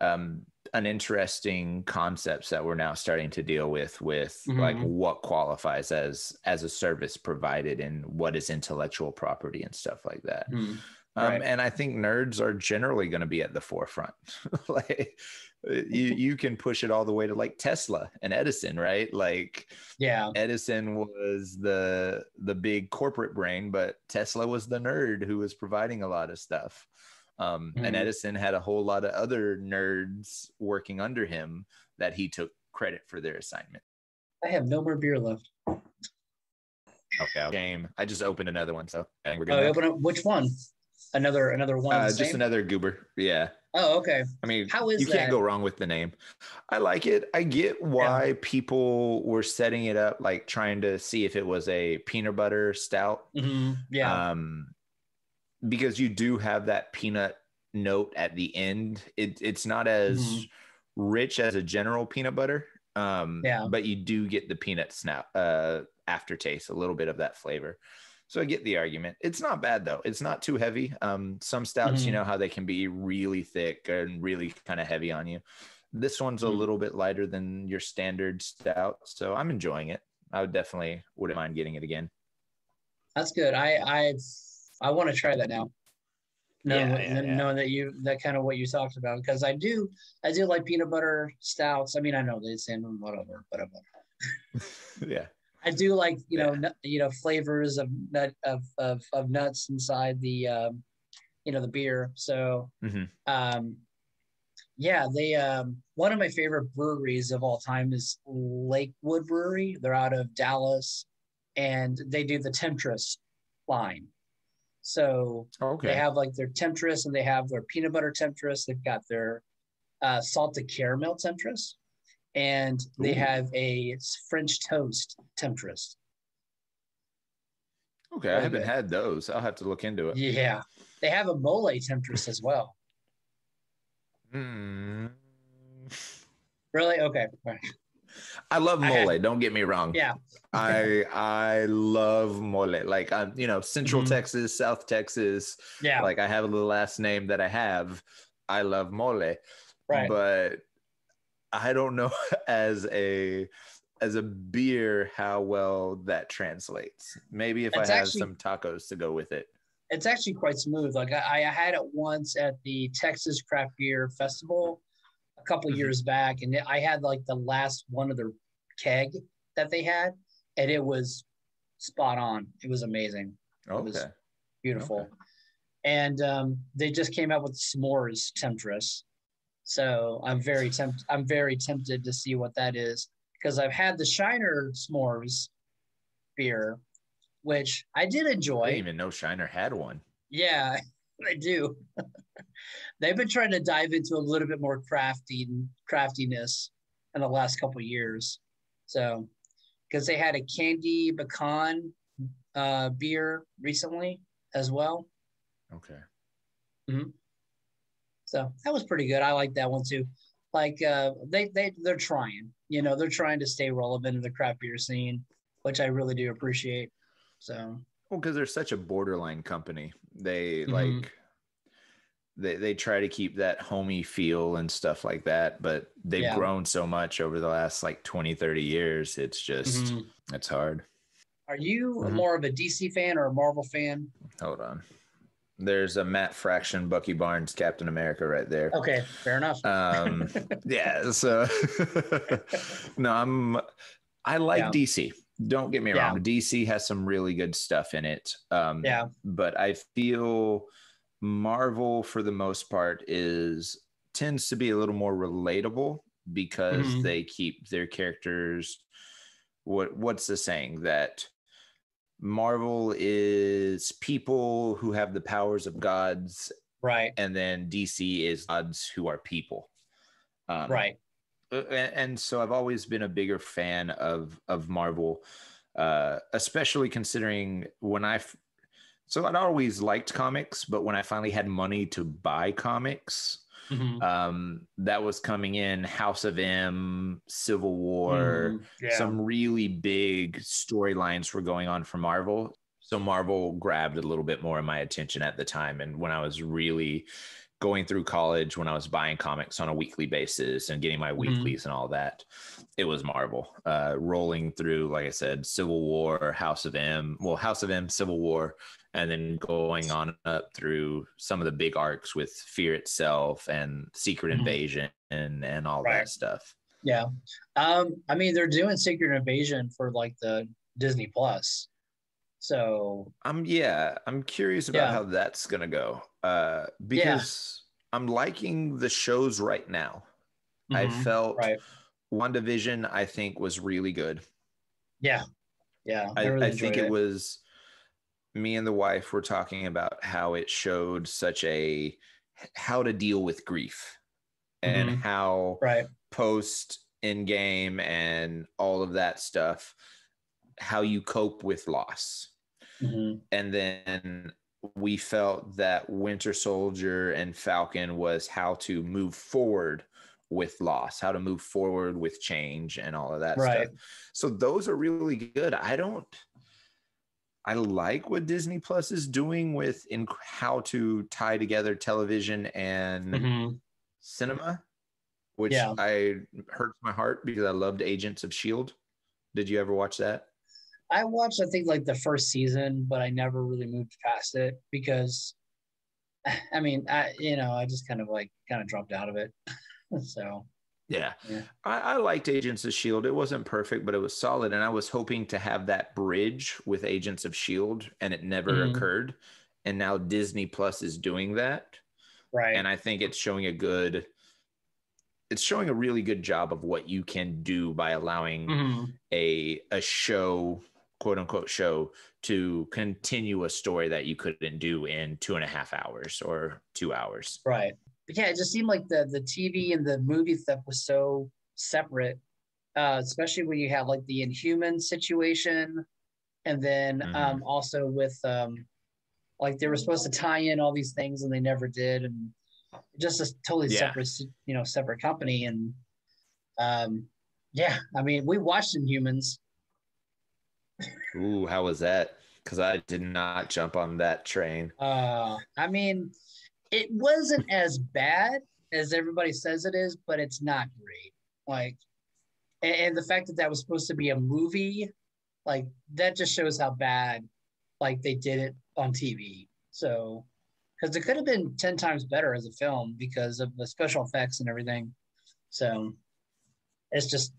um, an interesting concepts that we're now starting to deal with, with mm-hmm. like what qualifies as as a service provided, and what is intellectual property and stuff like that. Mm-hmm. Um, right. And I think nerds are generally going to be at the forefront. Like you, you can push it all the way to like Tesla and Edison, right? Like, yeah, Edison was the the big corporate brain, but Tesla was the nerd who was providing a lot of stuff. Um, mm-hmm. And Edison had a whole lot of other nerds working under him that he took credit for their assignment. I have no more beer left. Okay, game. I just opened another one, so I think we're gonna. Oh, open up which one? Another another one. Uh, just another goober. Yeah. Oh, okay. I mean, how is you that? Can't go wrong with the name. I like it. I get why yeah. people were setting it up, like trying to see if it was a peanut butter stout. Mm-hmm. Yeah. Um, because you do have that peanut note at the end. It it's not as mm-hmm. rich as a general peanut butter. Um, yeah. But you do get the peanut snap uh, aftertaste, a little bit of that flavor. So I get the argument. It's not bad though. It's not too heavy. Um, some stouts, mm-hmm. you know how they can be really thick and really kind of heavy on you. This one's a mm-hmm. little bit lighter than your standard stout. So I'm enjoying it. I would definitely wouldn't mind getting it again. That's good. I I I want to try that now. Knowing, yeah, yeah, yeah. knowing that you that kind of what you talked about, because I do I do like peanut butter stouts. I mean, I know they say whatever, whatever. yeah. I do like, you know, yeah. nut, you know, flavors of nut of, of, of nuts inside the, um, you know, the beer. So, mm-hmm. um, yeah, they um, one of my favorite breweries of all time is Lakewood Brewery. They're out of Dallas, and they do the Temptress line. So okay. they have like their Temptress, and they have their peanut butter Temptress. They've got their uh, salted caramel Temptress. And they Ooh. have a French toast Temptress. Okay, I haven't had those. I'll have to look into it. Yeah, they have a mole Temptress as well. Mm. Really? Okay. Right. I love mole. I, don't get me wrong. Yeah. I I love mole. Like I'm, you know, Central mm-hmm. Texas, South Texas. Yeah. Like I have a little last name that I have. I love mole. Right. But I don't know as a as a beer how well that translates. Maybe if it's I have actually, some tacos to go with it. It's actually quite smooth. Like I, I had it once at the Texas Craft Beer Festival a couple mm-hmm. years back, and I had like the last one of their keg that they had, and it was spot on. It was amazing. Okay. It was beautiful. Okay. And um, they just came out with s'mores Temptress. So I'm very tempted. I'm very tempted to see what that is, because I've had the Shiner S'mores beer, which I did enjoy. I didn't even know Shiner had one. Yeah, I do. They've been trying to dive into a little bit more crafty craftiness in the last couple of years. So, because they had a candy pecan uh, beer recently as well. Okay. Mm-hmm. So that was pretty good. I like that one too. Like uh, they they they're trying, you know, they're trying to stay relevant in the craft beer scene, which I really do appreciate. So well, because they're such a borderline company, they mm-hmm. like they, they try to keep that homey feel and stuff like that, but they've yeah. grown so much over the last like twenty, thirty years. It's just, mm-hmm. it's hard. Are you mm-hmm. more of a D C fan or a Marvel fan? Hold on. There's a Matt Fraction, Bucky Barnes, Captain America right there. Okay, fair enough. Um, yeah, so no, I'm, I like yeah. D C. Don't get me wrong. Yeah. D C has some really good stuff in it. Um, yeah. But I feel Marvel, for the most part, is tends to be a little more relatable because mm-hmm. they keep their characters. What What's the saying that? Marvel is people who have the powers of gods, right? And then D C is gods who are people, um, right? And so I've always been a bigger fan of of Marvel, uh, especially considering when I. F- so I'd always liked comics, but when I finally had money to buy comics, mm-hmm. um, that was coming in House of M, Civil War, mm, yeah. some really big storylines were going on for Marvel. So Marvel grabbed a little bit more of my attention at the time. And when I was really going through college, when I was buying comics on a weekly basis and getting my weeklies mm-hmm. and all that, it was Marvel. Uh, rolling through, like I said, Civil War, House of M, well, House of M, Civil War, and then going on up through some of the big arcs with Fear Itself and Secret mm-hmm. Invasion and, and all right. that stuff. Yeah. Um, I mean, they're doing Secret Invasion for like the Disney Plus. So I'm, yeah, I'm curious about yeah. how that's going to go uh, because yeah. I'm liking the shows right now. Mm-hmm. I felt right. WandaVision, I think, was really good. Yeah. Yeah. I, I, really I think it, it was... Me and the wife were talking about how it showed such a how to deal with grief and mm-hmm. how right. post in-game and all of that stuff, how you cope with loss. Mm-hmm. And then we felt that Winter Soldier and Falcon was how to move forward with loss, how to move forward with change and all of that right. stuff. So those are really good. I don't... I like what Disney Plus is doing with in how to tie together television and mm-hmm. cinema, which yeah. I hurts my heart because I loved Agents of S H I E L D. Did you ever watch that? I watched, I think, like the first season, but I never really moved past it because, I mean, I you know, I just kind of like kind of dropped out of it. so. Yeah, yeah. I, I liked Agents of S H I E L D. It wasn't perfect, but it was solid. And I was hoping to have that bridge with Agents of S H I E L D, and it never mm-hmm. occurred. And now Disney Plus is doing that. Right. And I think it's showing a good, it's showing a really good job of what you can do by allowing mm-hmm. a a show, quote unquote show, to continue a story that you couldn't do in two and a half hours or two hours. Right. But yeah, it just seemed like the the T V and the movie stuff was so separate, uh, especially when you have like the Inhuman situation. And then mm-hmm. um, also with um, like they were supposed to tie in all these things and they never did. And just a totally yeah. separate, you know, separate company. And um, yeah, I mean, we watched Inhumans. Ooh, how was that? Because I did not jump on that train. Uh, I mean... It wasn't as bad as everybody says it is, but it's not great. Like, and, and the fact that that was supposed to be a movie, like that just shows how bad, like they did it on T V. So, because it could have been ten times better as a film because of the special effects and everything. So, it's just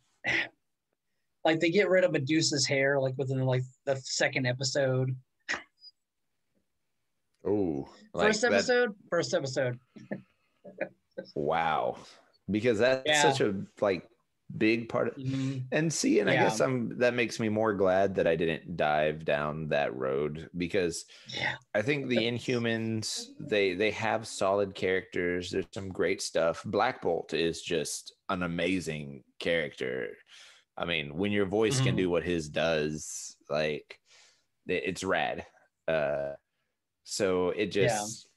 like they get rid of Medusa's hair like within like the second episode. Oh, like first episode, that... first episode. Wow. Because that's yeah. such a like big part of mm-hmm. and see, and yeah. I guess I'm that makes me more glad that I didn't dive down that road because yeah. I think the Inhumans, they they have solid characters. There's some great stuff. Black Bolt is just an amazing character. I mean, when your voice mm-hmm. can do what his does, like it's rad. Uh So it just,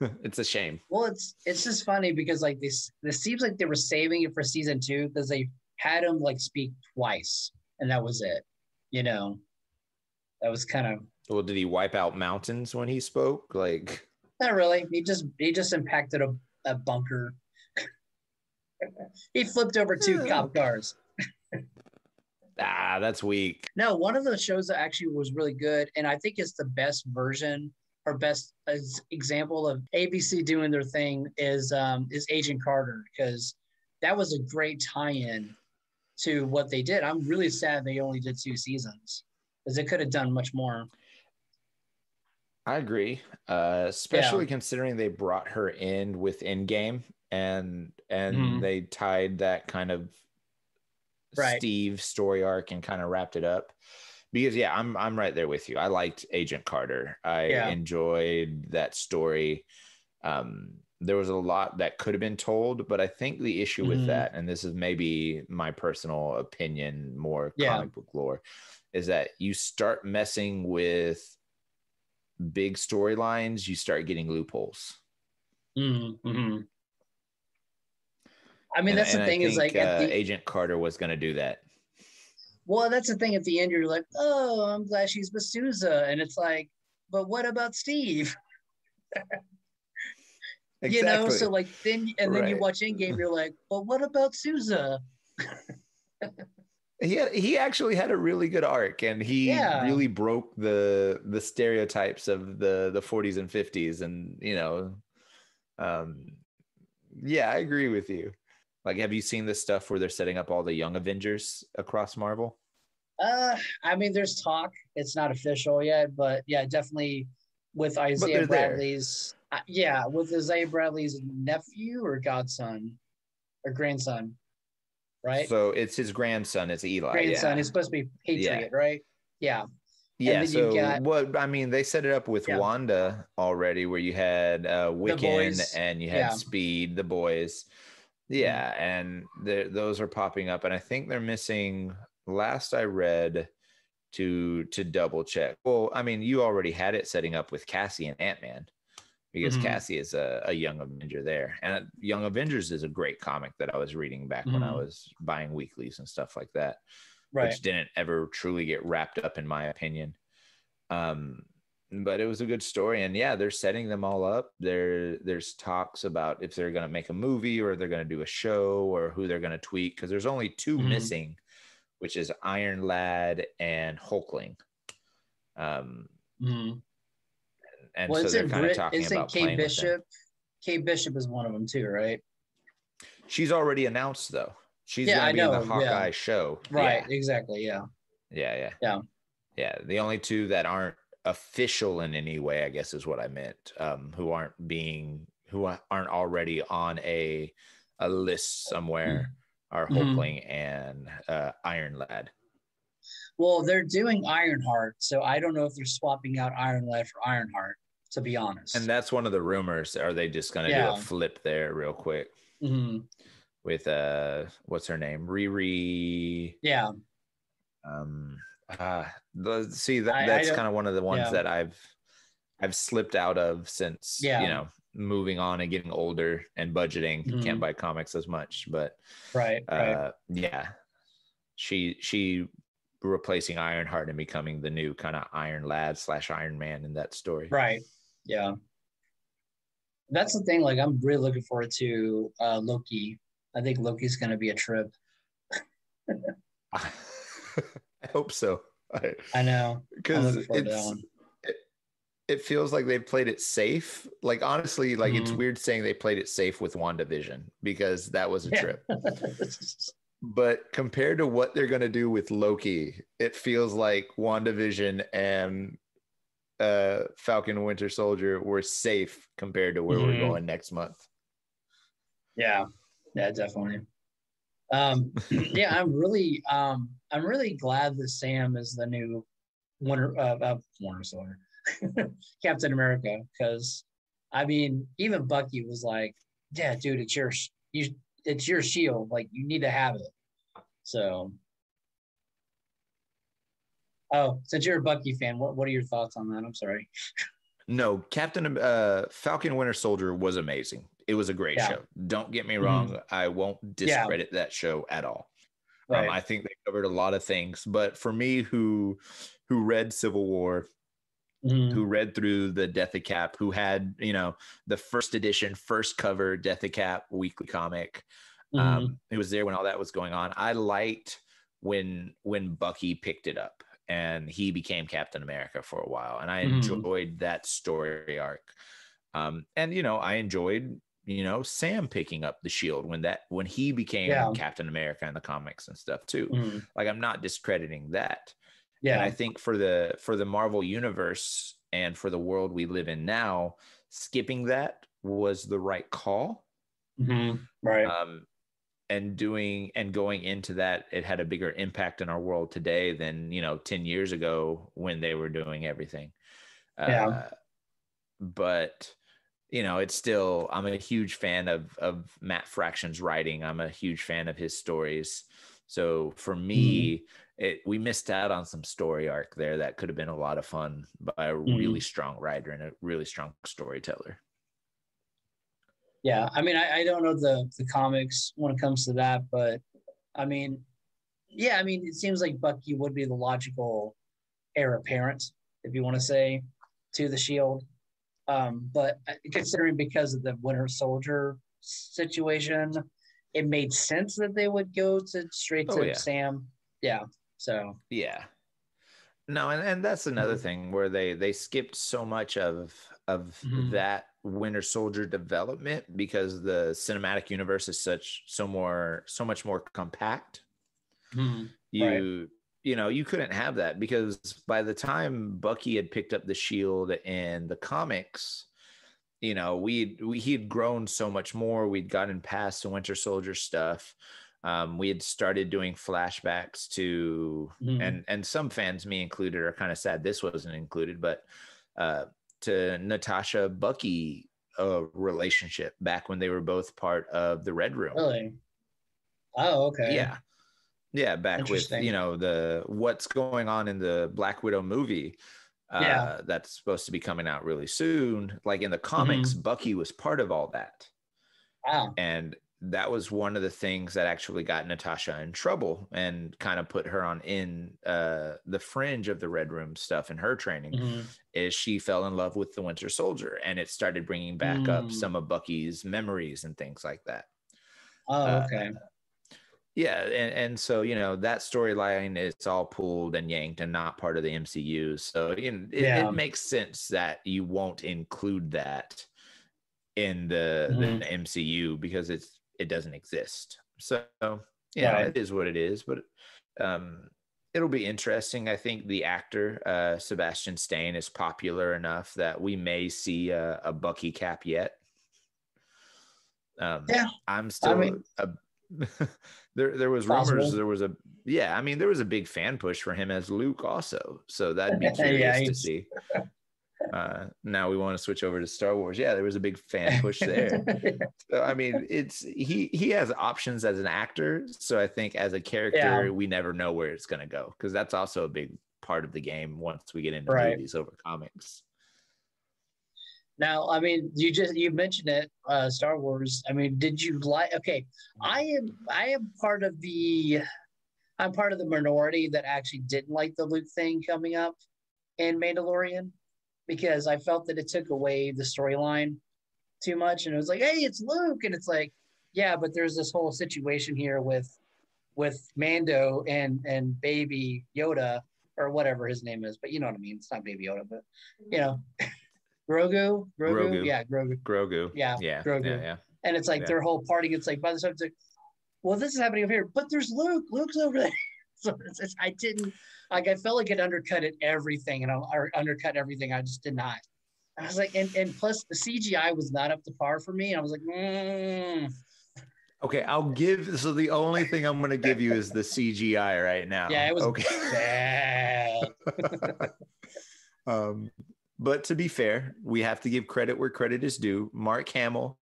yeah. it's a shame. Well, it's it's just funny because like this, this seems like they were saving it for season two because they had him like speak twice and that was it. You know, that was kind of. Well, did he wipe out mountains when he spoke? Like. Not really. He just he just impacted a, a bunker. He flipped over two cop cars. Ah, that's weak. No, one of the shows that actually was really good, and I think it's the best version or best example of A B C doing their thing is um, is Agent Carter, because that was a great tie-in to what they did. I'm really sad they only did two seasons because they could have done much more. I agree, uh, especially yeah. considering they brought her in with Endgame, and and mm-hmm. they tied that kind of right. Steve story arc and kind of wrapped it up. Because yeah, I'm I'm right there with you. I liked Agent Carter. I yeah. enjoyed that story. Um, there was a lot that could have been told, but I think the issue with mm-hmm. that, and this is maybe my personal opinion, more yeah. comic book lore, is that you start messing with big storylines, you start getting loopholes. Mm-hmm. I mean, that's and, the and thing I think, is like uh, the... Agent Carter was going to do that. Well, that's the thing. At the end, you're like, "Oh, I'm glad she's Medusa," and it's like, "But what about Steve?" Exactly. You know, so like then, and then right. you watch Endgame, you're like, "But what about Sousa?" He had, he actually had a really good arc, and he yeah. really broke the the stereotypes of the the forties and fifties, and you know, um, yeah, I agree with you. Like, have you seen this stuff where they're setting up all the young Avengers across Marvel? Uh, I mean, there's talk. It's not official yet, but yeah, definitely with Isaiah Bradley's, uh, yeah, with Isaiah Bradley's nephew or godson or grandson. Right. So it's his grandson. It's Eli. Grandson. Yeah. He's supposed to be Patriot, yeah. right? Yeah. Yeah. And then so, you got, well, I mean, they set it up with yeah. Wanda already, where you had uh, Wiccan and you had yeah. Speed, the boys. Yeah. And those are popping up. And I think they're missing, last I read, to to double check. Well, I mean, you already had it setting up with Cassie and Ant-Man, because mm-hmm. Cassie is a, a young Avenger there. And Young Avengers is a great comic that I was reading back mm-hmm. when I was buying weeklies and stuff like that, right. which didn't ever truly get wrapped up, in my opinion. Um, but it was a good story. And yeah, they're setting them all up. There, there's talks about if they're going to make a movie or they're going to do a show or who they're going to tweak, because there's only two mm-hmm. missing, which is Iron Lad and Hulkling. Um, mm-hmm. And well, so they're kind of talking about Kate Bishop. Kate Bishop is one of them too, right? She's already announced, though. She's yeah, going to be know. in the Hawkeye yeah. show. Right, yeah. exactly, yeah. yeah. Yeah, yeah. Yeah, the only two that aren't official in any way, I guess is what I meant, um, who aren't being, who aren't already on a a list somewhere mm-hmm. are Hulkling mm-hmm. and uh, Iron Lad. Well, they're doing Ironheart, so I don't know if they're swapping out Iron Lad for Ironheart, to be honest. And that's one of the rumors. Are they just going to yeah. do a flip there real quick mm-hmm. with uh, what's her name, Riri? Yeah. Um. Uh, see, that that's kind of one of the ones yeah. that I've I've slipped out of since yeah. you know, moving on and getting older and budgeting. Mm-hmm. Can't buy comics as much, but right, uh, right. yeah. She she. replacing Ironheart and becoming the new kind of Iron Lad slash Iron Man in that story. Right. Yeah. That's the thing. Like, I'm really looking forward to uh, Loki. I think Loki's going to be a trip. I hope so. I, I know. Because it, it feels like they've played it safe. Like, honestly, like mm-hmm. it's weird saying they played it safe with WandaVision, because that was a yeah. trip. But compared to what they're going to do with Loki, it feels like WandaVision and uh, Falcon Winter Soldier were safe compared to where mm-hmm. we're going next month. Yeah, yeah, definitely. Um, yeah, I'm really, um, I'm really glad that Sam is the new Winter, uh, uh, Winter Soldier, Captain America. Because I mean, even Bucky was like, "Yeah, dude, it's your sh- you." It's your shield. Like, you need to have it. So, oh, since you're a Bucky fan, what, what are your thoughts on that? I'm sorry. No, Captain uh, Falcon Winter Soldier was amazing. It was a great yeah. show. Don't get me wrong. Mm-hmm. I won't discredit yeah. that show at all. Right. Um, I think they covered a lot of things. But for me, who who read Civil War Mm-hmm. Who read through the Death of Cap, who had, you know, the first edition, first cover Death of Cap weekly comic. Mm-hmm. Um, it was there when all that was going on. I liked when when Bucky picked it up and he became Captain America for a while. And I enjoyed mm-hmm. that story arc. Um, and, you know, I enjoyed, you know, Sam picking up the shield when that when he became yeah. Captain America in the comics and stuff, too. Mm-hmm. Like, I'm not discrediting that. Yeah, and I think for the for the Marvel universe and for the world we live in now, skipping that was the right call. Mm-hmm. Right. Um, and doing and going into that, it had a bigger impact in our world today than, you know, ten years ago when they were doing everything. Yeah. Uh, but, you know, it's still, I'm a huge fan of of Matt Fraction's writing. I'm a huge fan of his stories. So for me, mm-hmm. It, we missed out on some story arc there that could have been a lot of fun by a mm-hmm. really strong writer and a really strong storyteller. Yeah, I mean, I, I don't know the, the comics when it comes to that, but I mean, yeah, I mean, it seems like Bucky would be the logical heir apparent, if you want to say, to the shield. Um, but considering because of the Winter Soldier situation, it made sense that they would go to straight to oh, yeah. Sam. Yeah. So yeah, no, and, and that's another thing where they, they skipped so much of of mm-hmm. that Winter Soldier development because the cinematic universe is such so more so much more compact. Mm-hmm. You right. you know you couldn't have that because by the time Bucky had picked up the shield in the comics, you know we we he had grown so much more. We'd gotten past the Winter Soldier stuff. Um, we had started doing flashbacks to, mm-hmm. and and some fans, me included, are kind of sad this wasn't included, but uh, to Natasha Bucky uh, relationship back when they were both part of the Red Room. Really? Oh, okay. Yeah, yeah. Back with you know the what's going on in the Black Widow movie. Uh, yeah, that's supposed to be coming out really soon. Like in the comics, mm-hmm. Bucky was part of all that. Wow. And that was one of the things that actually got Natasha in trouble and kind of put her on in uh, the fringe of the Red Room stuff in her training mm-hmm. is she fell in love with the Winter Soldier and it started bringing back mm. up some of Bucky's memories and things like that. Oh, okay. Uh, yeah. And, and so, you know, that storyline, it's all pulled and yanked and not part of the M C U. So you know, it, yeah. it makes sense that you won't include that in the, mm-hmm. the M C U because it's, it doesn't exist. So yeah, right. It is what it is, but um, it'll be interesting. I think the actor, uh, Sebastian Stan, is popular enough that we may see a, a Bucky cap yet. Um, yeah. I'm still, I mean, a, a, there There was rumors, possible. there was a, yeah, I mean, there was a big fan push for him as Luke also. So that'd be curious yeah, to see. Uh, now we want to switch over to Star Wars. Yeah, there was a big fan push there. So I mean, it's he he has options as an actor. So I think as a character, yeah. we never know where it's going to go because that's also a big part of the game once we get into right. movies over comics. Now, I mean, you just you mentioned it, uh, Star Wars. I mean, did you like? Okay, I am I am part of the I'm part of the minority that actually didn't like the Luke thing coming up in Mandalorian, because I felt that it took away the storyline too much. And it was like, hey, it's Luke. And it's like, yeah, but there's this whole situation here with with Mando and, and Baby Yoda or whatever his name is. But you know what I mean? It's not Baby Yoda, but, you know, Grogu, Grogu. Grogu. Yeah, Grogu. Grogu. Yeah, yeah. Grogu. Yeah, yeah. And it's like yeah. their whole party. It's like, by the time it's like, well, this is happening over here. But there's Luke. Luke's over there. So it's, it's, I didn't like. I felt like it undercut at everything, and I or undercut everything. I just did not. I was like, and, and plus the C G I was not up to par for me. And I was like, mm. okay, I'll give. So the only thing I'm going to give you is the C G I right now. Yeah, it was okay. Bad. um, but to be fair, we have to give credit where credit is due. Mark Hamill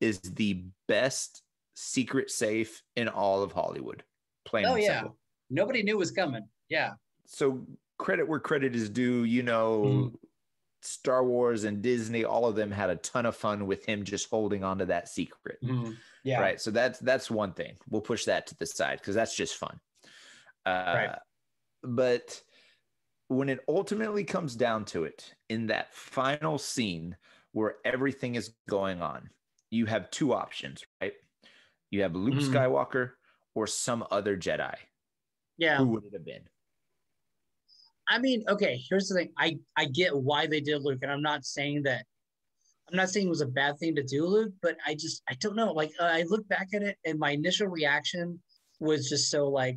is the best secret safe in all of Hollywood. Plain oh and yeah. simple. Nobody knew was coming. Yeah. So credit where credit is due, you know, mm-hmm. Star Wars and Disney, all of them had a ton of fun with him just holding on to that secret. Mm-hmm. Yeah. Right. So that's that's one thing. We'll push that to the side because that's just fun. Uh, right. But when it ultimately comes down to it, in that final scene where everything is going on, you have two options, right? You have Luke mm. Skywalker or some other Jedi. Yeah. Who would it have been? I mean, okay, here's the thing. I, I get why they did Luke, and I'm not saying that I'm not saying it was a bad thing to do, Luke, but I just, I don't know. Like, uh, I look back at it, and my initial reaction was just so, like,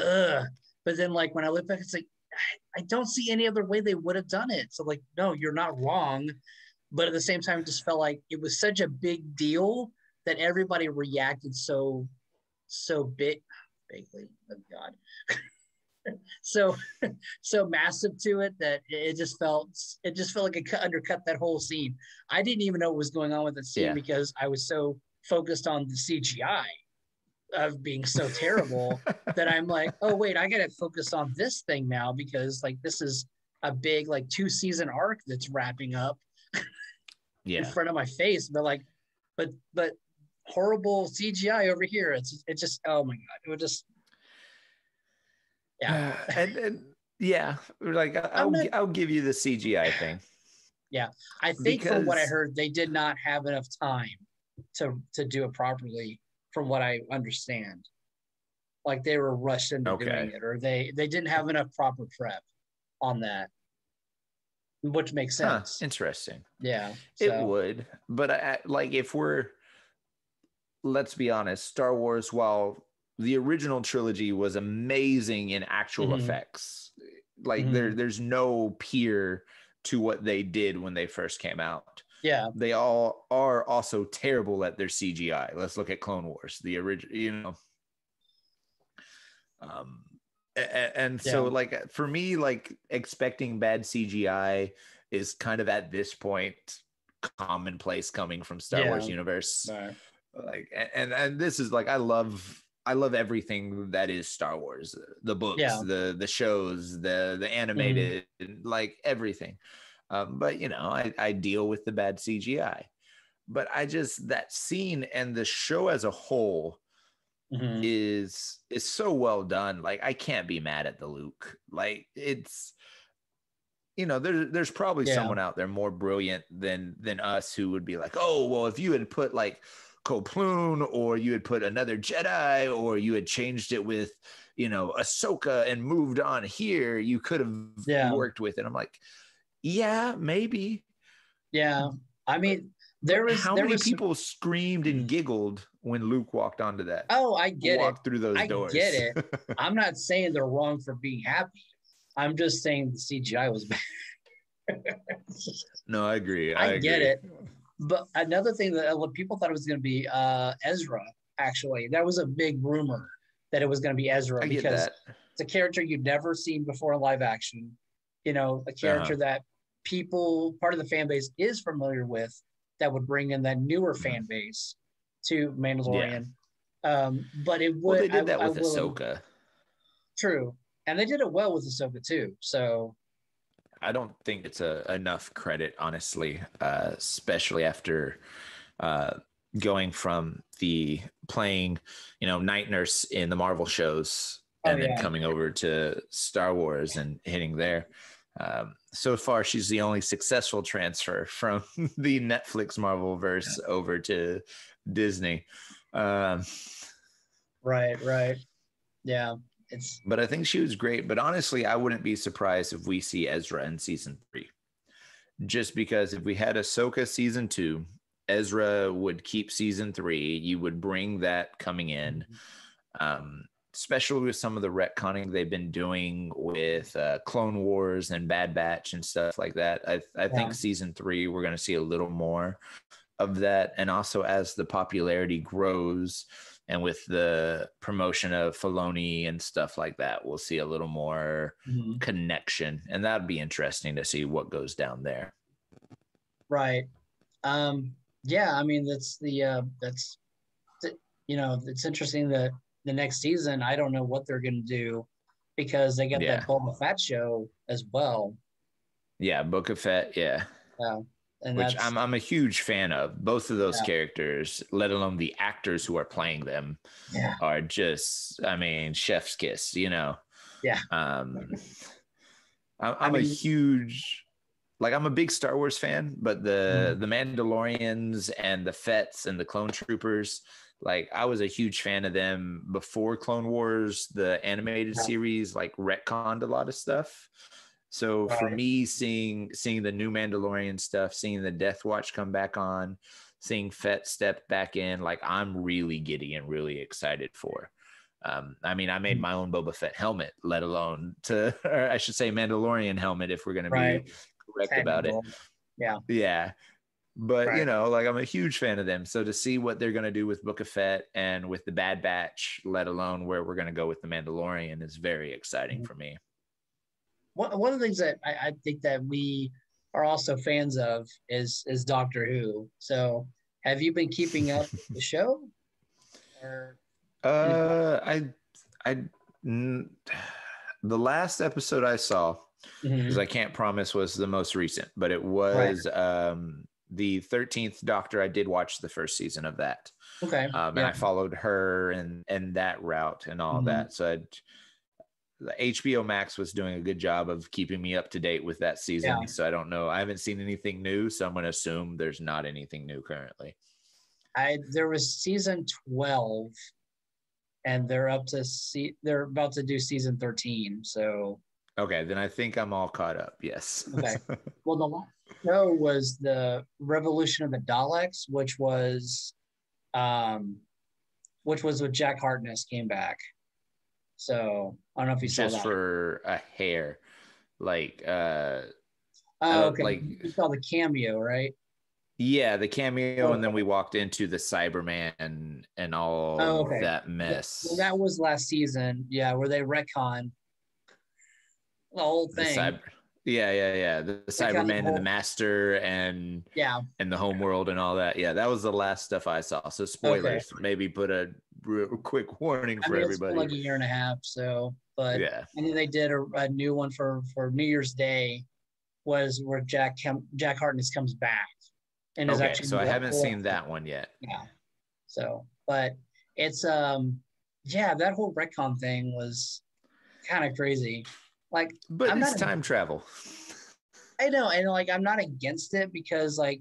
ugh. But then, like, when I look back, it's like, I don't see any other way they would have done it. So, like, no, you're not wrong. But at the same time, it just felt like it was such a big deal that everybody reacted so, so big, bigly, oh, God. so so massive to it that it just felt it just felt like it cut, undercut that whole scene. I didn't even know what was going on with the scene yeah. because I was so focused on the C G I of being so terrible that I'm like, oh wait, I gotta focus on this thing now, because like this is a big like two season arc that's wrapping up yeah. in front of my face. But like but but horrible C G I over here. It's it just oh my god. It was just Yeah, uh, and, and yeah, like I'll not, I'll give you the C G I thing. Yeah, I think because, from what I heard, they did not have enough time to to do it properly. From what I understand, like they were rushed into okay. doing it, or they they didn't have enough proper prep on that, which makes sense. Huh, interesting. Yeah, so. It would, but I, like if we're, let's be honest, Star Wars, while the original trilogy was amazing in actual mm-hmm. effects. Like mm-hmm. there, there's no peer to what they did when they first came out. Yeah. They all are also terrible at their C G I. Let's look at Clone Wars, the original, you know. Um, and, and yeah. so like, for me, like expecting bad C G I is kind of at this point, commonplace coming from Star yeah. Wars universe. Right. Like, and, and this is like, I love, I love everything that is Star Wars, the books, yeah. the the shows, the the animated, mm-hmm. like everything. Um, but, you know, I, I deal with the bad C G I. But I just, that scene and the show as a whole mm-hmm. is is so well done. Like, I can't be mad at the Luke. Like, it's, you know, there, there's probably yeah. someone out there more brilliant than than us who would be like, oh, well, if you had put, like, Coploon, or you had put another Jedi, or you had changed it with, you know, Ahsoka and moved on here, you could have yeah. worked with it. I'm like, yeah, maybe. Yeah. I mean, there was how there many was people some... screamed and giggled when Luke walked onto that. Oh, I get walked it. Walked through those I doors. I get it. I'm not saying they're wrong for being happy. I'm just saying the C G I was bad. No, I agree. I, I get agree. it. But another thing that people thought it was going to be uh, Ezra, actually. That was a big rumor that it was going to be Ezra, I because it's a character you've never seen before in live action. You know, a character uh-huh. that people, part of the fan base is familiar with, that would bring in that newer mm-hmm. fan base to Mandalorian. Yeah. Um, but it would. Well, they did I, that with I Ahsoka. Will, true. And they did it well with Ahsoka, too. So. I don't think it's a, enough credit, honestly, uh, especially after uh, going from the playing, you know, night nurse in the Marvel shows and oh, yeah. then coming over to Star Wars and hitting there. Um, so far, she's the only successful transfer from the Netflix Marvel verse yeah. over to Disney. Um, right, right. Yeah. It's, but I think she was great. But honestly, I wouldn't be surprised if we see Ezra in season three, just because if we had Ahsoka season two, Ezra would keep season three. You would bring that coming in, um, especially with some of the retconning they've been doing with uh, Clone Wars and Bad Batch and stuff like that. I, I yeah. think season three, we're going to see a little more of that. And also as the popularity grows, and with the promotion of Filoni and stuff like that, we'll see a little more mm-hmm. connection. And that'd be interesting to see what goes down there. Right. Um, yeah, I mean, that's the, uh, that's, the, you know, it's interesting that the next season, I don't know what they're going to do, because they got yeah. that Boba Fett show as well. Yeah, Boba Fett, yeah. Yeah. And which I'm I'm a huge fan of. Both of those yeah. characters, let alone the actors who are playing them, yeah. are just, I mean, chef's kiss, you know. Yeah. Um, I'm, I'm I mean, a huge, like I'm a big Star Wars fan, but the, mm-hmm. the Mandalorians and the Fets and the Clone Troopers, like I was a huge fan of them before Clone Wars, the animated yeah. series, like retconned a lot of stuff. So right. for me, seeing seeing the new Mandalorian stuff, seeing the Death Watch come back on, seeing Fett step back in, like I'm really giddy and really excited for. Um, I mean, I made my own Boba Fett helmet, let alone to, or I should say Mandalorian helmet, if we're going right. to be correct Tangible. about it. Yeah. Yeah. But, right. you know, like I'm a huge fan of them. So to see what they're going to do with Book of Fett and with the Bad Batch, let alone where we're going to go with the Mandalorian, is very exciting mm-hmm. for me. One, one of the things that I, I think that we are also fans of is, is Doctor Who. So have you been keeping up with the show? Or... Uh, I, I, n- the last episode I saw, because mm-hmm. I can't promise was the most recent, but it was right. um the thirteenth Doctor. I did watch the first season of that. Okay. Um, yeah. And I followed her and and that route and all mm-hmm. that. So I'd, H B O Max was doing a good job of keeping me up to date with that season. Yeah. So I don't know. I haven't seen anything new, so I'm going to assume there's not anything new currently. I there was season twelve. And they're up to see they're about to do season thirteen. So okay, then I think I'm all caught up. Yes. Okay. Well, the last show was the Revolution of the Daleks, which was, um, which was with Jack Harkness came back. So I don't know if you saw that. Just for a hair, like. Uh, oh, okay. Like, you saw the cameo, right? Yeah, the cameo, oh, and then we walked into the Cyberman and, and all oh, okay. that mess. Well, that was last season, yeah, where they retcon the whole thing. The cyber, yeah, yeah, yeah. The, the Cyberman the and the Master and yeah, and the homeworld and all that. Yeah, that was the last stuff I saw. So spoilers, okay. maybe put a real quick warning I for mean, everybody. It's been like a year and a half, so but yeah. And then they did a, a new one for, for New Year's Day, was where Jack Jack Harkness comes back. And okay, actually so I haven't whole, seen that one yet. Yeah. So, but it's um, yeah, that whole retcon thing was kind of crazy. Like, but I'm it's not time ag- travel. I know, and like I'm not against it because, like,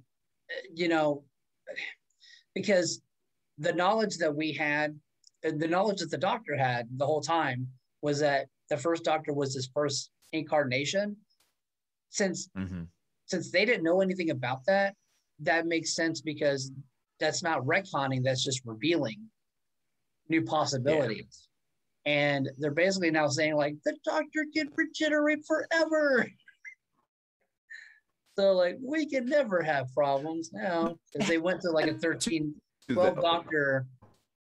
you know, because the knowledge that we had, the knowledge that the Doctor had the whole time was that the first Doctor was his first incarnation. Since mm-hmm. since they didn't know anything about that. That makes sense because that's not retconning, that's just revealing new possibilities. Yeah. And they're basically now saying, like, the Doctor can regenerate forever. So, like, we can never have problems now. Because they went to, like, a thirteen, twelve Doctor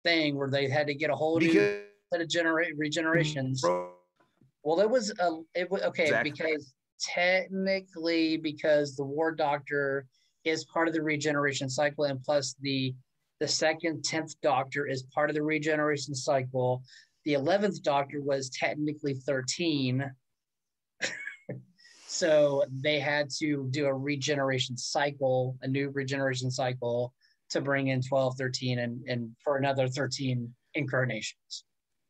thing where they had to get a whole because new set of genera- regenerations. Well, it was, a, it was okay, exactly. because technically, because the War Doctor... is part of the regeneration cycle, and plus the the second tenth Doctor is part of the regeneration cycle. The eleventh Doctor was technically thirteen, so they had to do a regeneration cycle, a new regeneration cycle, to bring in twelve, thirteen, and and for another thirteen incarnations.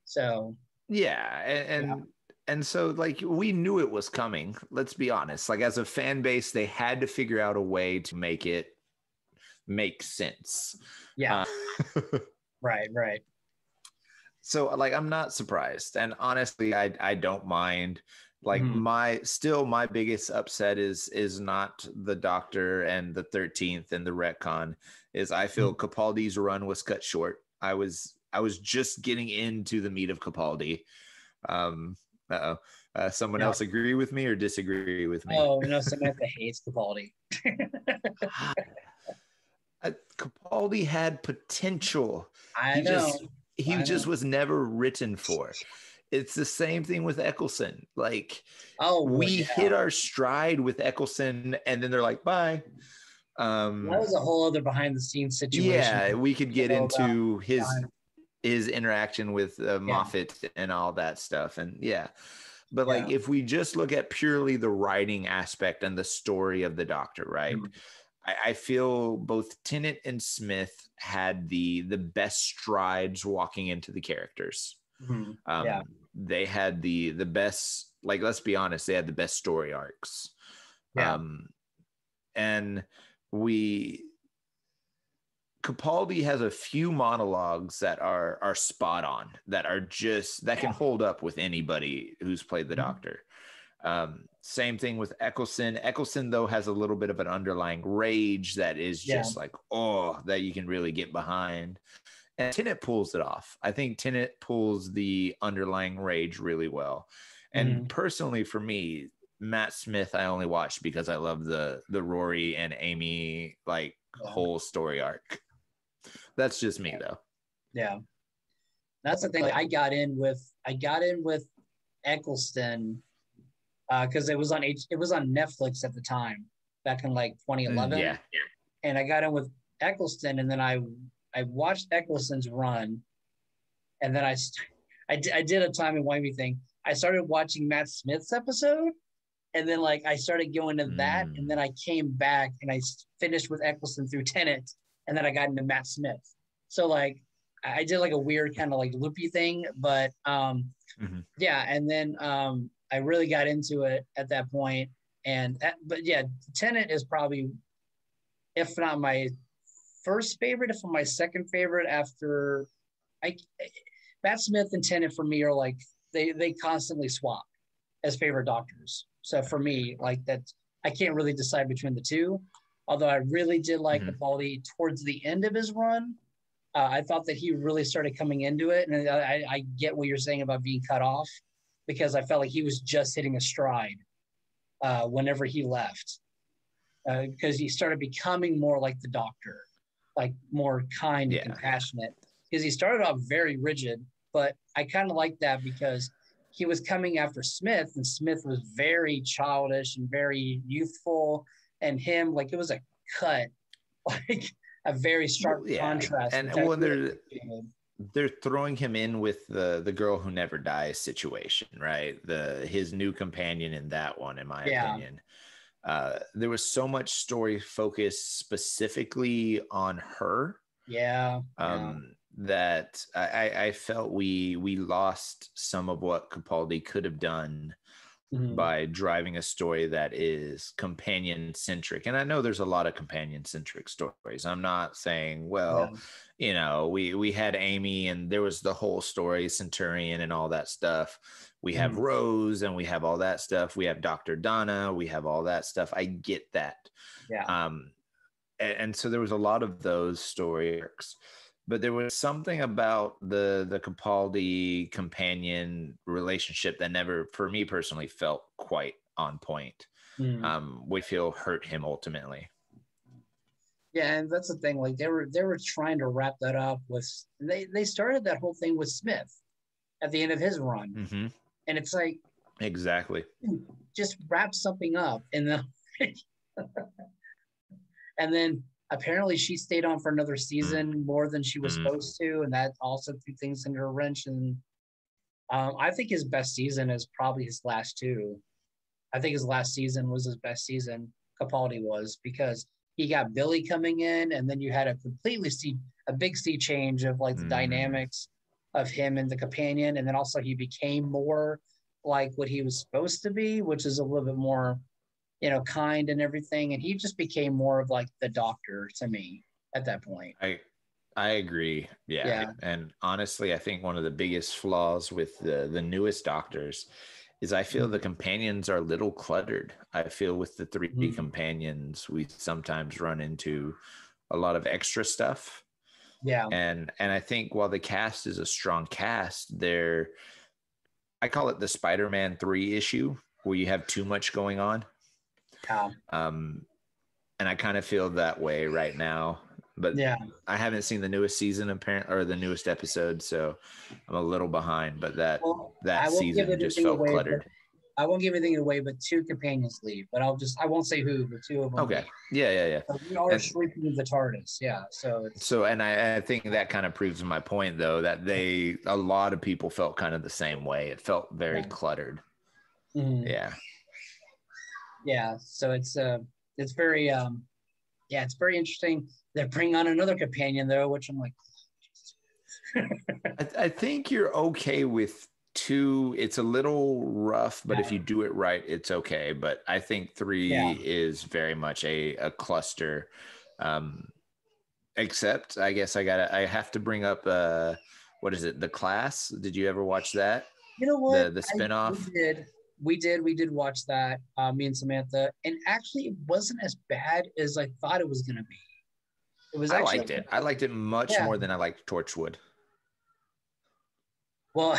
So yeah, and. and- yeah. And so, like, we knew it was coming. Let's be honest. Like, as a fan base, they had to figure out a way to make it make sense. Yeah. Uh, right, right. So, like, I'm not surprised. And honestly, I I don't mind. Like, mm. my still my biggest upset is is not the Doctor and the thirteenth and the retcon. Is I feel mm. Capaldi's run was cut short. I was I was just getting into the meat of Capaldi. Um. Uh-oh. Uh, someone no. else agree with me or disagree with me? Oh, no, Samantha hates Capaldi. uh, Capaldi had potential. I he know. Just, he I just know. was never written for. It's the same thing with Eccleston. Like, oh, we yeah. hit our stride with Eccleston, and then they're like, bye. Um, that was a whole other behind-the-scenes situation. Yeah, we could get into his... God. his interaction with uh, Moffat yeah. and all that stuff. And yeah, but like, yeah. if we just look at purely the writing aspect and the story of the Doctor, right? Mm-hmm. I, I feel both Tennant and Smith had the, the best strides walking into the characters. Mm-hmm. Um, yeah. They had the the best, like, let's be honest, they had the best story arcs. Yeah. Um, and we, Capaldi has a few monologues that are are spot on, that are just, that can hold up with anybody who's played the mm-hmm. Doctor. Um, same thing with Eccleston. Eccleston, though, has a little bit of an underlying rage that is just yeah. like, oh, that you can really get behind. And Tennant pulls it off. I think Tennant pulls the underlying rage really well. And mm-hmm. personally, for me, Matt Smith, I only watched because I love the the Rory and Amy like whole story arc. That's just me, yeah. though. Yeah, that's the thing. Like, I got in with I got in with Eccleston because uh, it was on H- it was on Netflix at the time, back in like twenty eleven. Yeah, and I got in with Eccleston, and then I I watched Eccleston's run, and then I st- I, d- I did a timey-wimey thing. I started watching Matt Smith's episode, and then like I started going to that, mm. and then I came back and I finished with Eccleston through Tennant, and then I got into Matt Smith. So like I did like a weird kind of like loopy thing, but um, mm-hmm. yeah, and then um, I really got into it at that point. And that, but yeah, Tennant is probably, if not my first favorite, if not my second favorite after, I Matt Smith and Tennant for me are like. They they constantly swap as favorite doctors. So for me, like that, I can't really decide between the two. Although I really did like mm-hmm. Capaldi towards the end of his run. Uh, I thought that he really started coming into it. And I, I get what you're saying about being cut off, because I felt like he was just hitting a stride uh, whenever he left. Uh, because he started becoming more like the doctor, like more kind yeah. and compassionate. Because he started off very rigid, but I kind of like that because he was coming after Smith, and Smith was very childish and very youthful, and him, like, it was a cut, like a very sharp yeah. contrast. And well, they're, they're throwing him in with the, the girl who never dies situation, right? The, his new companion in that one, in my yeah. opinion. Uh, there was so much story focused specifically on her. Yeah. Um, yeah. that I, I felt we we lost some of what Capaldi could have done mm-hmm. by driving a story that is companion-centric. And I know there's a lot of companion-centric stories. I'm not saying, well, yeah. you know, we, we had Amy and there was the whole story, Centurion and all that stuff. We have mm-hmm. Rose and we have all that stuff. We have Doctor Donna. We have all that stuff. I get that. Yeah. Um, and, and so there was a lot of those story arcs. But there was something about the the Capaldi companion relationship that never, for me personally, felt quite on point. Mm. Um, we feel hurt him ultimately. Yeah, and that's the thing. Like they were they were trying to wrap that up with. They they started that whole thing with Smith at the end of his run, mm-hmm. and it's like exactly just wrap something up, and then and then. Apparently she stayed on for another season more than she was mm-hmm. supposed to, and that also threw things into a wrench. And um, I think his best season is probably his last two. I think his last season was his best season, Capaldi was, because he got Billy coming in, and then you had a completely sea, a big sea change of like the mm-hmm. dynamics of him and the companion, and then also he became more like what he was supposed to be, which is a little bit more, you know, kind and everything. And he just became more of like the doctor to me at that point. I I agree. Yeah. yeah. And honestly, I think one of the biggest flaws with the, the newest doctors is I feel the companions are a little cluttered. I feel with the three mm-hmm. companions, we sometimes run into a lot of extra stuff. Yeah. And, and I think while the cast is a strong cast, they're, I call it the Spider-Man three issue, where you have too much going on. Yeah. Um, and I kind of feel that way right now, but yeah, I haven't seen the newest season apparently, or the newest episode, so I'm a little behind. But that well, that season just felt away, cluttered. But, I won't give anything away, but two companions leave. But I'll just I won't say who, but two of them. Okay. Leave. Yeah, yeah, yeah. So we are shrinking the TARDIS. Yeah. So. It's, so and I, I think that kind of proves my point, though, that they a lot of people felt kind of the same way. It felt very yeah. cluttered. Mm-hmm. Yeah. Yeah, so it's uh, it's very, um, yeah, it's very interesting. They bring on another companion though, which I'm like, I, th- I think you're okay with two. It's a little rough, but yeah. if you do it right, it's okay. But I think three yeah. is very much a, a cluster. Um, except I guess I gotta, I have to bring up, uh, what is it? The Class. Did you ever watch that? You know what? The, the spinoff. I, we did. We did. We did watch that. Uh, me and Samantha. And actually, it wasn't as bad as I thought it was going to be. It was. I actually, liked it. I liked it much yeah. more than I liked Torchwood. Well,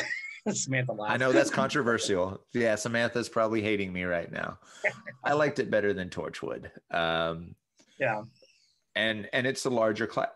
Samantha laughed. I know that's controversial. Yeah, Samantha's probably hating me right now. I liked it better than Torchwood. Um, yeah. And and it's a larger class.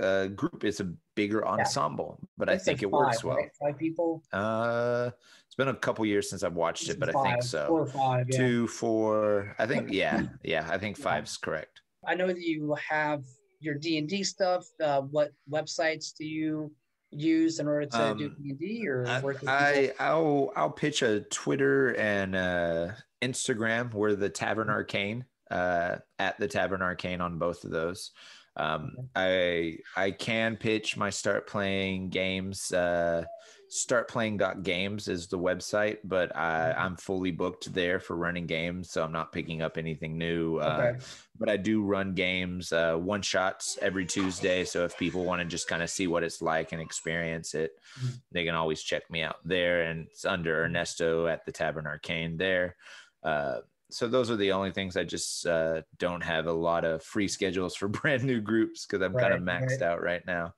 Uh, group. It's a bigger ensemble, yeah. but I think it five, works well. Right? Five people. Uh, it's been a couple years since I've watched it, but five, I think so. Four or five, yeah. Two, four. I think yeah, yeah. I think yeah. five's correct. I know that you have your D and D stuff. Uh, what websites do you use in order to um, do D and D or I, work with I, I'll I'll pitch a Twitter and uh, Instagram. We're the Tavern Arcane uh, at the Tavern Arcane on both of those. Um, I I can pitch my Start Playing Games. Uh, Start Playing dot games is the website, but I, I'm fully booked there for running games, so I'm not picking up anything new. Uh, okay. But I do run games, uh, one shots every Tuesday. So if people want to just kind of see what it's like and experience it, mm-hmm. they can always check me out there. And it's under Ernesto at the Tavern Arcane there. Uh, So those are the only things. I just uh, don't have a lot of free schedules for brand new groups because I'm right, kind of maxed right. out right now.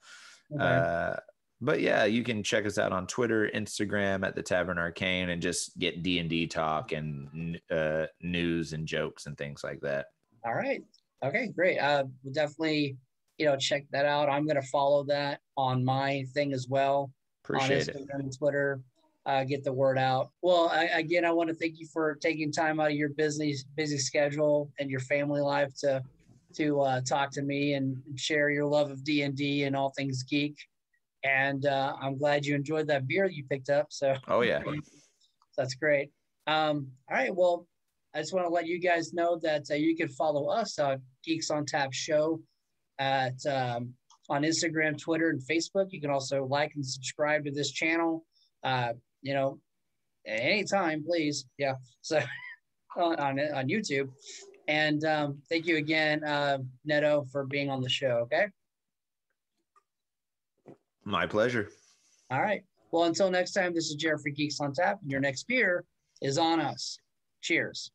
Okay. Uh, but yeah, you can check us out on Twitter, Instagram at the Tavern Arcane, and just get D and D talk and uh, news and jokes and things like that. All right. Okay, great. Uh, we'll definitely, you know, check that out. I'm going to follow that on my thing as well. Appreciate it. On Instagram and Twitter. Uh, get the word out. Well, I, again, I want to thank you for taking time out of your busy, busy schedule and your family life to to uh, talk to me and share your love of D and D and all things geek. And uh, I'm glad you enjoyed that beer that you picked up. So, oh yeah, that's great. Um, all right, well, I just want to let you guys know that uh, you can follow us on Geeks on Tap Show at um, on Instagram, Twitter, and Facebook. You can also like and subscribe to this channel. Uh, you know, anytime, please. Yeah. So on, on, on YouTube. And um, thank you again, uh, Neto, for being on the show. Okay. My pleasure. All right. Well, until next time, this is Jared for Geeks on Tap. And your next beer is on us. Cheers.